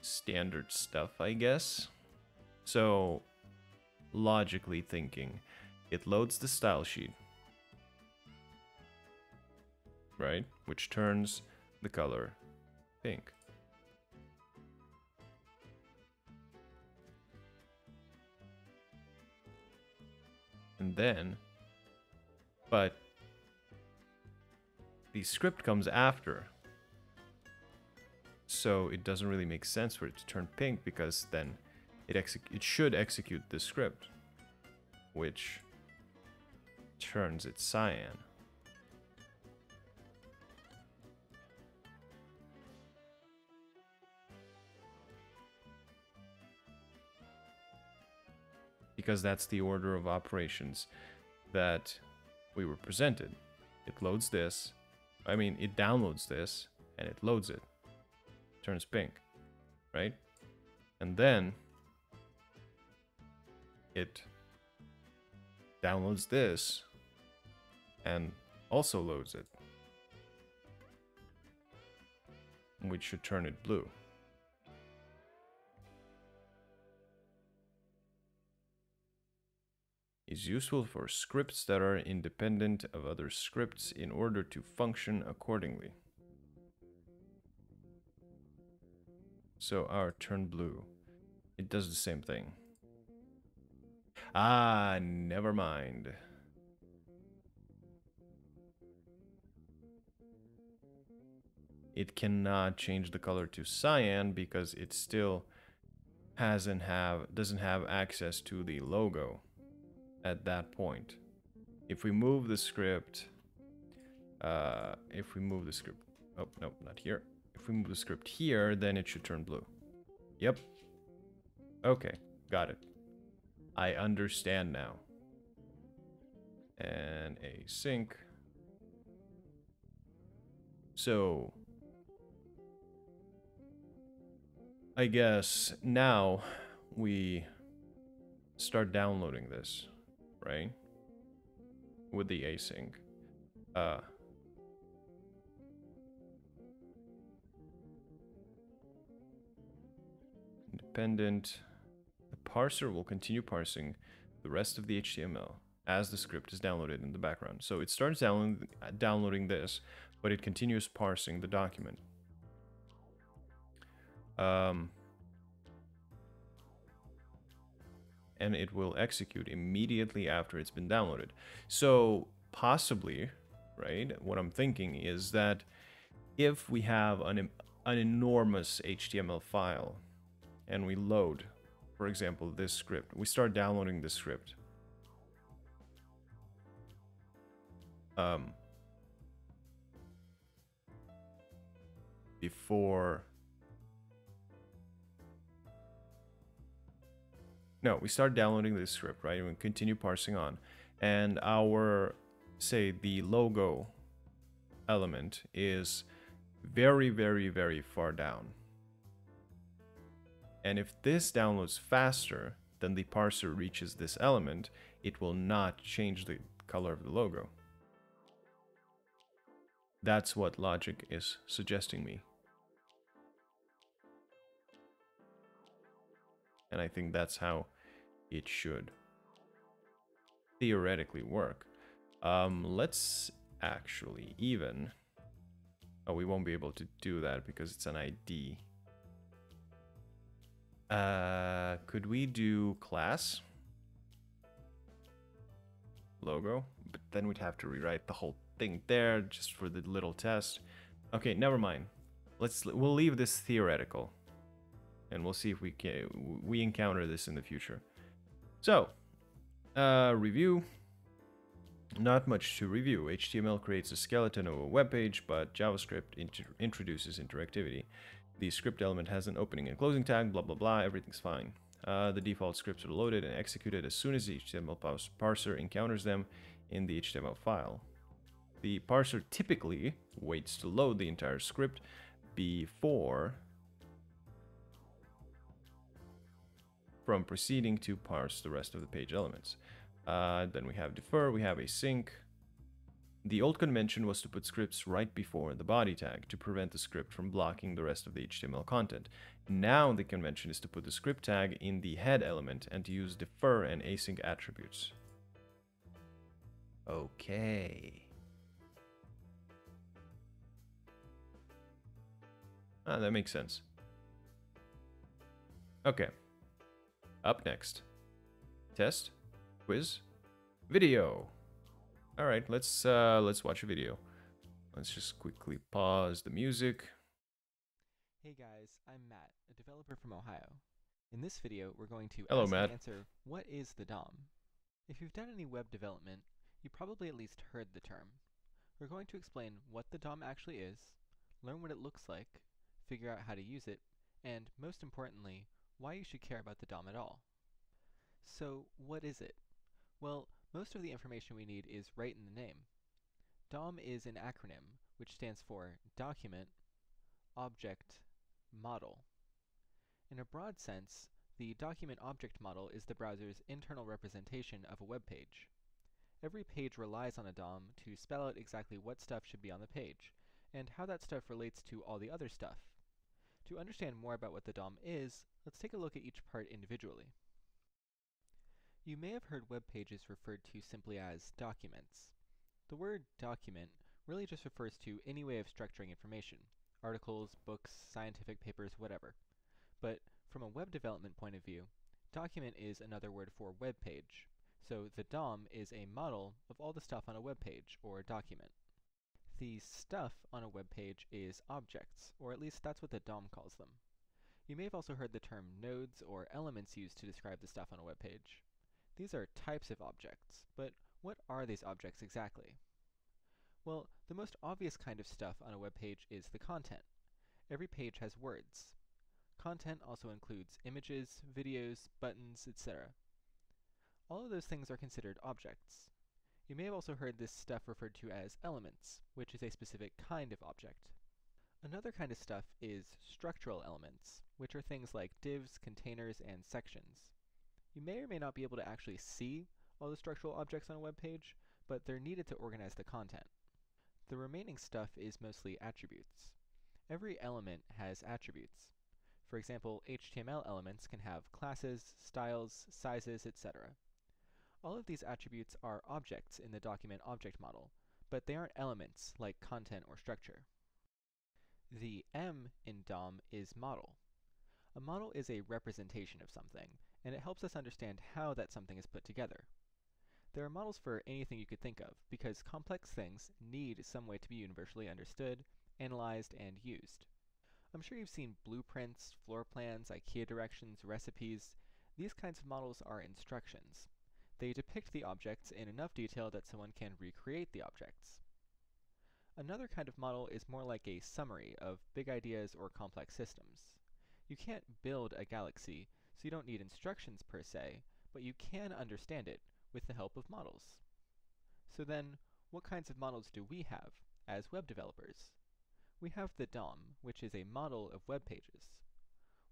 standard stuff, I guess. So, logically thinking, it loads the style sheet, right? Which turns the color pink. And then, but the script comes after, so it doesn't really make sense for it to turn pink because then it exec it should execute this script, which turns it cyan. Because that's the order of operations that we were presented. It loads this, I mean, it downloads this, and it loads it. Turns pink, right? And then it downloads this and also loads it, which should turn it blue. Is useful for scripts that are independent of other scripts in order to function accordingly. So our turn blue, it does the same thing. Ah, never mind. It cannot change the color to cyan because it still hasn't have doesn't have access to the logo at that point. If we move the script, uh, if we move the script, oh no, not here. If we move the script here, then it should turn blue. Yep. Okay, got it. I understand now. And async. So I guess now we start downloading this, right? With the async. Uh, independent. The parser will continue parsing the rest of the H T M L as the script is downloaded in the background. So it starts downloading, downloading this, but it continues parsing the document. Um, and it will execute immediately after it's been downloaded. So possibly, right, what I'm thinking is that if we have an, an enormous H T M L file and we load, for example, this script, we start downloading this script. Um, before... No, we start downloading this script, right? And we continue parsing on. And our, say, the logo element is very, very, very far down. And if this downloads faster than the parser reaches this element, it will not change the color of the logo. That's what logic is suggesting me. And I think that's how it should theoretically work. Um, let's actually even... Oh, we won't be able to do that because it's an I D. Uh, could we do class? Logo? But then we'd have to rewrite the whole thing there just for the little test. Okay, never mind. Let's, we'll leave this theoretical. And we'll see if we can, we encounter this in the future. So, uh, review. Not much to review. H T M L creates a skeleton of a web page, but JavaScript inter introduces interactivity. The script element has an opening and closing tag, blah, blah, blah. Everything's fine. Uh, the default scripts are loaded and executed as soon as the H T M L parser encounters them in the H T M L file. The parser typically waits to load the entire script before... from proceeding to parse the rest of the page elements. Uh, then we have defer, we have async. The old convention was to put scripts right before the body tag to prevent the script from blocking the rest of the H T M L content. Now the convention is to put the script tag in the head element and to use defer and async attributes. Okay. Ah, that makes sense. Okay. Up next, test, quiz, video. All right, let's uh, let's watch a video. Let's just quickly pause the music. Hey guys, I'm Matt, a developer from Ohio. In this video, we're going to Hello, ask Matt. and answer, what is the D O M? If you've done any web development, you probably at least heard the term. We're going to explain what the D O M actually is, learn what it looks like, figure out how to use it, and most importantly, why you should care about the D O M at all. So, what is it? Well, most of the information we need is right in the name. D O M is an acronym, which stands for Document, Object, Model. In a broad sense, the document-object model is the browser's internal representation of a web page. Every page relies on a D O M to spell out exactly what stuff should be on the page, and how that stuff relates to all the other stuff. To understand more about what the D O M is, let's take a look at each part individually. You may have heard web pages referred to simply as documents. The word document really just refers to any way of structuring information, articles, books, scientific papers, whatever. But from a web development point of view, document is another word for web page, so the D O M is a model of all the stuff on a web page, or document. The stuff on a web page is objects, or at least that's what the D O M calls them. You may have also heard the term nodes or elements used to describe the stuff on a web page. These are types of objects, but what are these objects exactly? Well, the most obvious kind of stuff on a web page is the content. Every page has words. Content also includes images, videos, buttons, et cetera. All of those things are considered objects. You may have also heard this stuff referred to as elements, which is a specific kind of object. Another kind of stuff is structural elements, which are things like divs, containers, and sections. You may or may not be able to actually see all the structural objects on a web page, but they're needed to organize the content. The remaining stuff is mostly attributes. Every element has attributes. For example, H T M L elements can have classes, styles, sizes, et cetera. All of these attributes are objects in the document object model, but they aren't elements like content or structure. The M in D O M is model. A model is a representation of something, and it helps us understand how that something is put together. There are models for anything you could think of, because complex things need some way to be universally understood, analyzed, and used. I'm sure you've seen blueprints, floor plans, IKEA directions, recipes. These kinds of models are instructions. They depict the objects in enough detail that someone can recreate the objects. Another kind of model is more like a summary of big ideas or complex systems. You can't build a galaxy, so you don't need instructions per se, but you can understand it with the help of models. So then, what kinds of models do we have as web developers? We have the D O M, which is a model of web pages.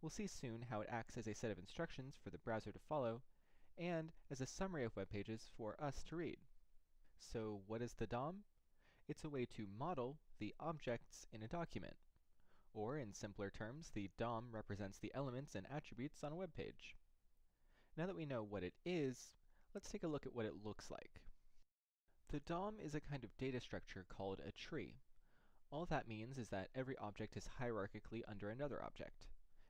We'll see soon how it acts as a set of instructions for the browser to follow, and as a summary of web pages for us to read. So what is the D O M? It's a way to model the objects in a document. Or, in simpler terms, the D O M represents the elements and attributes on a web page. Now that we know what it is, let's take a look at what it looks like. The D O M is a kind of data structure called a tree. All that means is that every object is hierarchically under another object.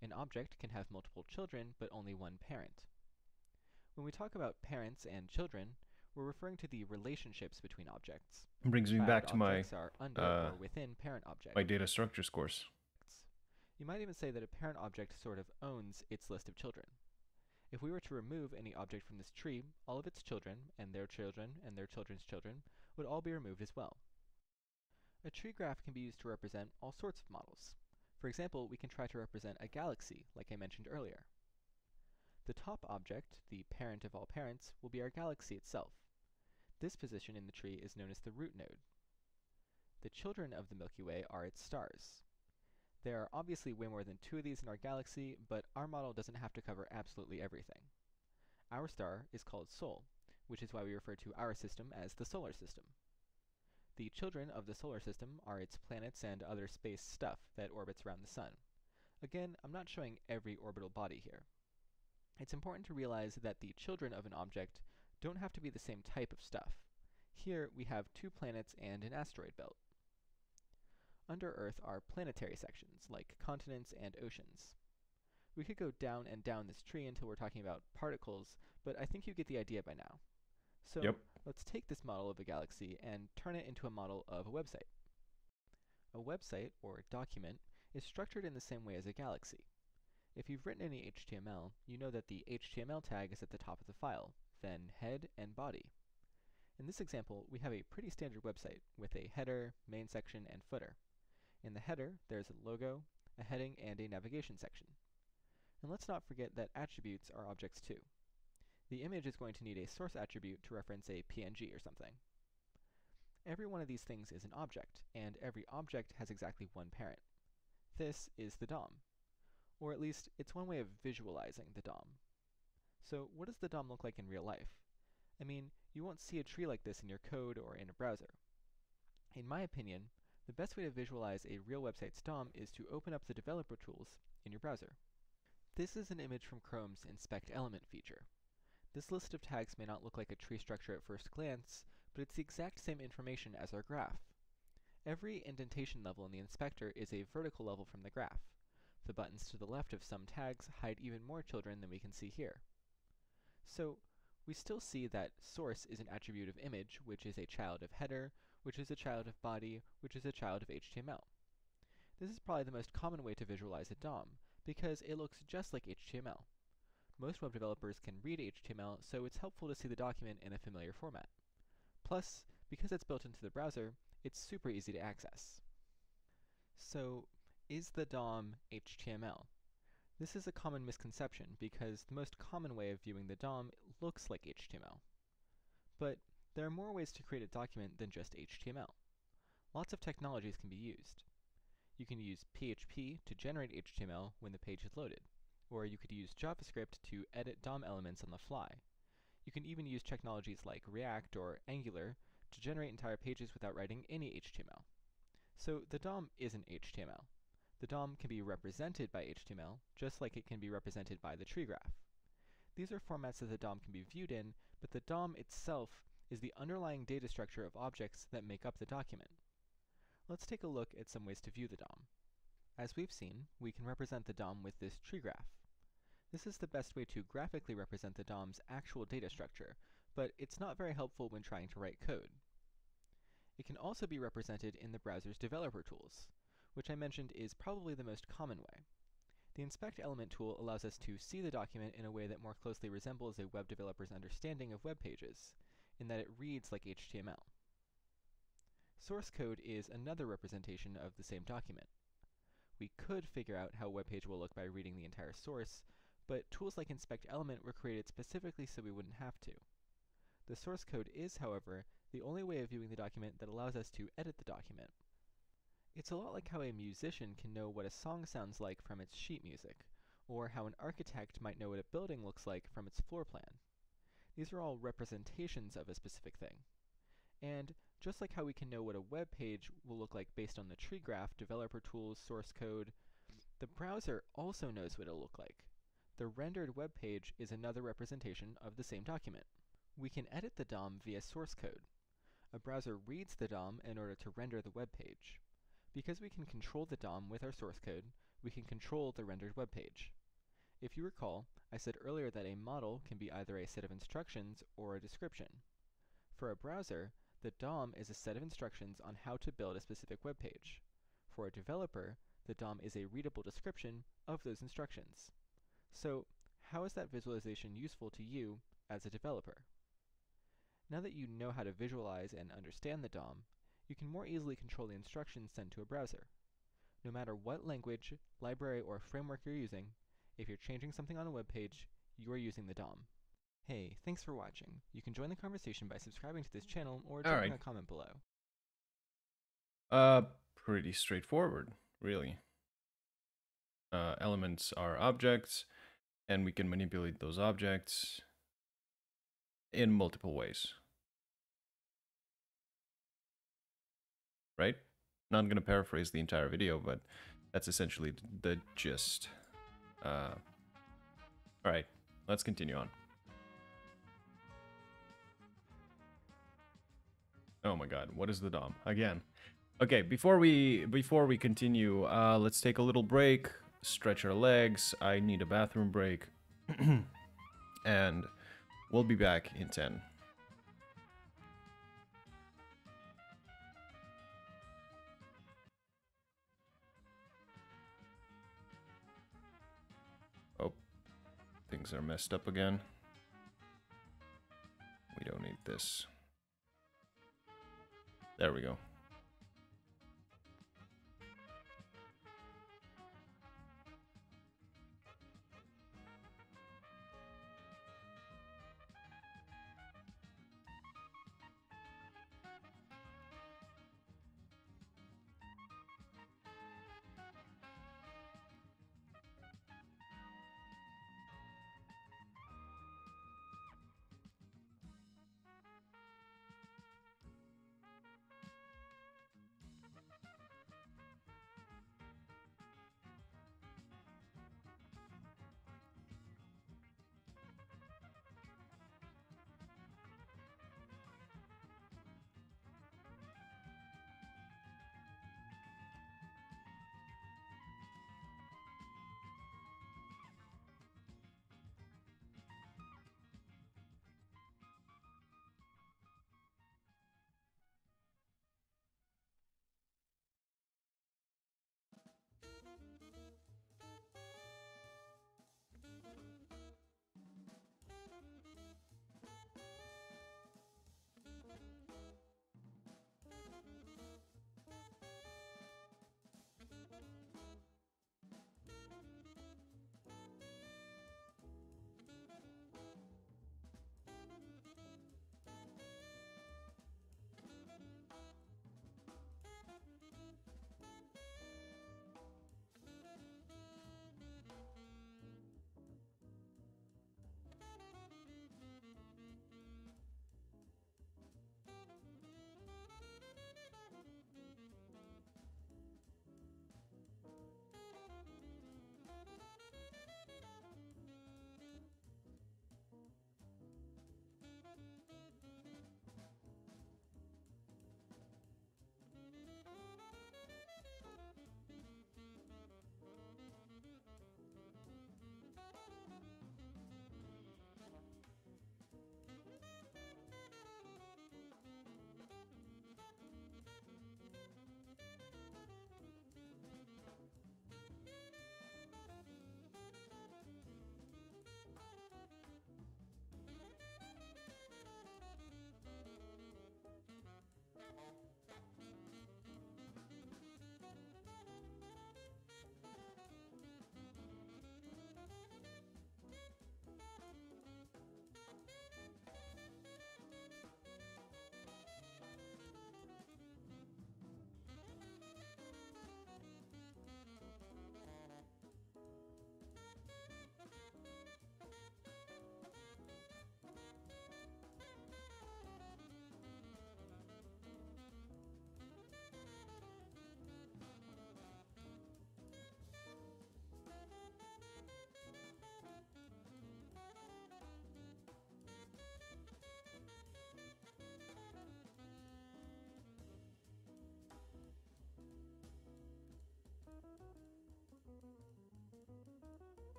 An object can have multiple children, but only one parent. When we talk about parents and children, we're referring to the relationships between objects. It brings me back to my are under uh, or within parent object. My data structures course. You might even say that a parent object sort of owns its list of children. If we were to remove any object from this tree, all of its children, and their children, and their children's children, would all be removed as well. A tree graph can be used to represent all sorts of models. For example, we can try to represent a galaxy, like I mentioned earlier. The top object, the parent of all parents, will be our galaxy itself. This position in the tree is known as the root node. The children of the Milky Way are its stars. There are obviously way more than two of these in our galaxy, but our model doesn't have to cover absolutely everything. Our star is called Sol, which is why we refer to our system as the solar system. The children of the solar system are its planets and other space stuff that orbits around the sun. Again, I'm not showing every orbital body here. It's important to realize that the children of an object don't have to be the same type of stuff. Here we have two planets and an asteroid belt. Under Earth are planetary sections, like continents and oceans. We could go down and down this tree until we're talking about particles, but I think you get the idea by now. So yep. Let's take this model of a galaxy and turn it into a model of a website. A website, or document, is structured in the same way as a galaxy. If you've written any H T M L, you know that the H T M L tag is at the top of the file, then head and body. In this example, we have a pretty standard website with a header, main section, and footer. In the header, there's a logo, a heading, and a navigation section. And let's not forget that attributes are objects too. The image is going to need a source attribute to reference a P N G or something. Every one of these things is an object, and every object has exactly one parent. This is the D O M. Or at least, it's one way of visualizing the D O M. So what does the D O M look like in real life? I mean, you won't see a tree like this in your code or in a browser. In my opinion, the best way to visualize a real website's D O M is to open up the developer tools in your browser. This is an image from Chrome's Inspect Element feature. This list of tags may not look like a tree structure at first glance, but it's the exact same information as our graph. Every indentation level in the inspector is a vertical level from the graph. The buttons to the left of some tags hide even more children than we can see here. So, we still see that source is an attribute of image, which is a child of header, which is a child of body, which is a child of H T M L. This is probably the most common way to visualize a D O M, because it looks just like H T M L. Most web developers can read H T M L, so it's helpful to see the document in a familiar format. Plus, because it's built into the browser, it's super easy to access. So, is the D O M H T M L? This is a common misconception because the most common way of viewing the D O M looks like H T M L. But there are more ways to create a document than just H T M L. Lots of technologies can be used. You can use P H P to generate H T M L when the page is loaded, or you could use JavaScript to edit D O M elements on the fly. You can even use technologies like React or Angular to generate entire pages without writing any H T M L. So the D O M isn't H T M L. The D O M can be represented by H T M L, just like it can be represented by the tree graph. These are formats that the D O M can be viewed in, but the D O M itself is the underlying data structure of objects that make up the document. Let's take a look at some ways to view the D O M. As we've seen, we can represent the D O M with this tree graph. This is the best way to graphically represent the D O M's actual data structure, but it's not very helpful when trying to write code. It can also be represented in the browser's developer tools, which I mentioned is probably the most common way. The Inspect Element tool allows us to see the document in a way that more closely resembles a web developer's understanding of web pages, in that it reads like H T M L. Source code is another representation of the same document. We could figure out how a web page will look by reading the entire source, but tools like Inspect Element were created specifically so we wouldn't have to. The source code is, however, the only way of viewing the document that allows us to edit the document. It's a lot like how a musician can know what a song sounds like from its sheet music, or how an architect might know what a building looks like from its floor plan. These are all representations of a specific thing. And just like how we can know what a web page will look like based on the tree graph, developer tools, source code, the browser also knows what it'll look like. The rendered web page is another representation of the same document. We can edit the D O M via source code. A browser reads the D O M in order to render the web page. Because we can control the D O M with our source code, we can control the rendered web page. If you recall, I said earlier that a model can be either a set of instructions or a description. For a browser, the D O M is a set of instructions on how to build a specific web page. For a developer, the D O M is a readable description of those instructions. So, how is that visualization useful to you as a developer? Now that you know how to visualize and understand the D O M, you can more easily control the instructions sent to a browser. No matter what language, library, or framework you're using, if you're changing something on a web page, you're using the D O M. Hey, thanks for watching. You can join the conversation by subscribing to this channel or dropping a comment below. Uh, pretty straightforward, really. Uh, elements are objects, and we can manipulate those objects in multiple ways. Right? Not going to paraphrase the entire video, but that's essentially the gist. Uh, Alright, let's continue on. Oh my god, what is the D O M? Again. Okay, before we before we continue, uh, let's take a little break, stretch our legs, I need a bathroom break, and we'll be back in ten. Things are messed up again. We don't need this. There we go.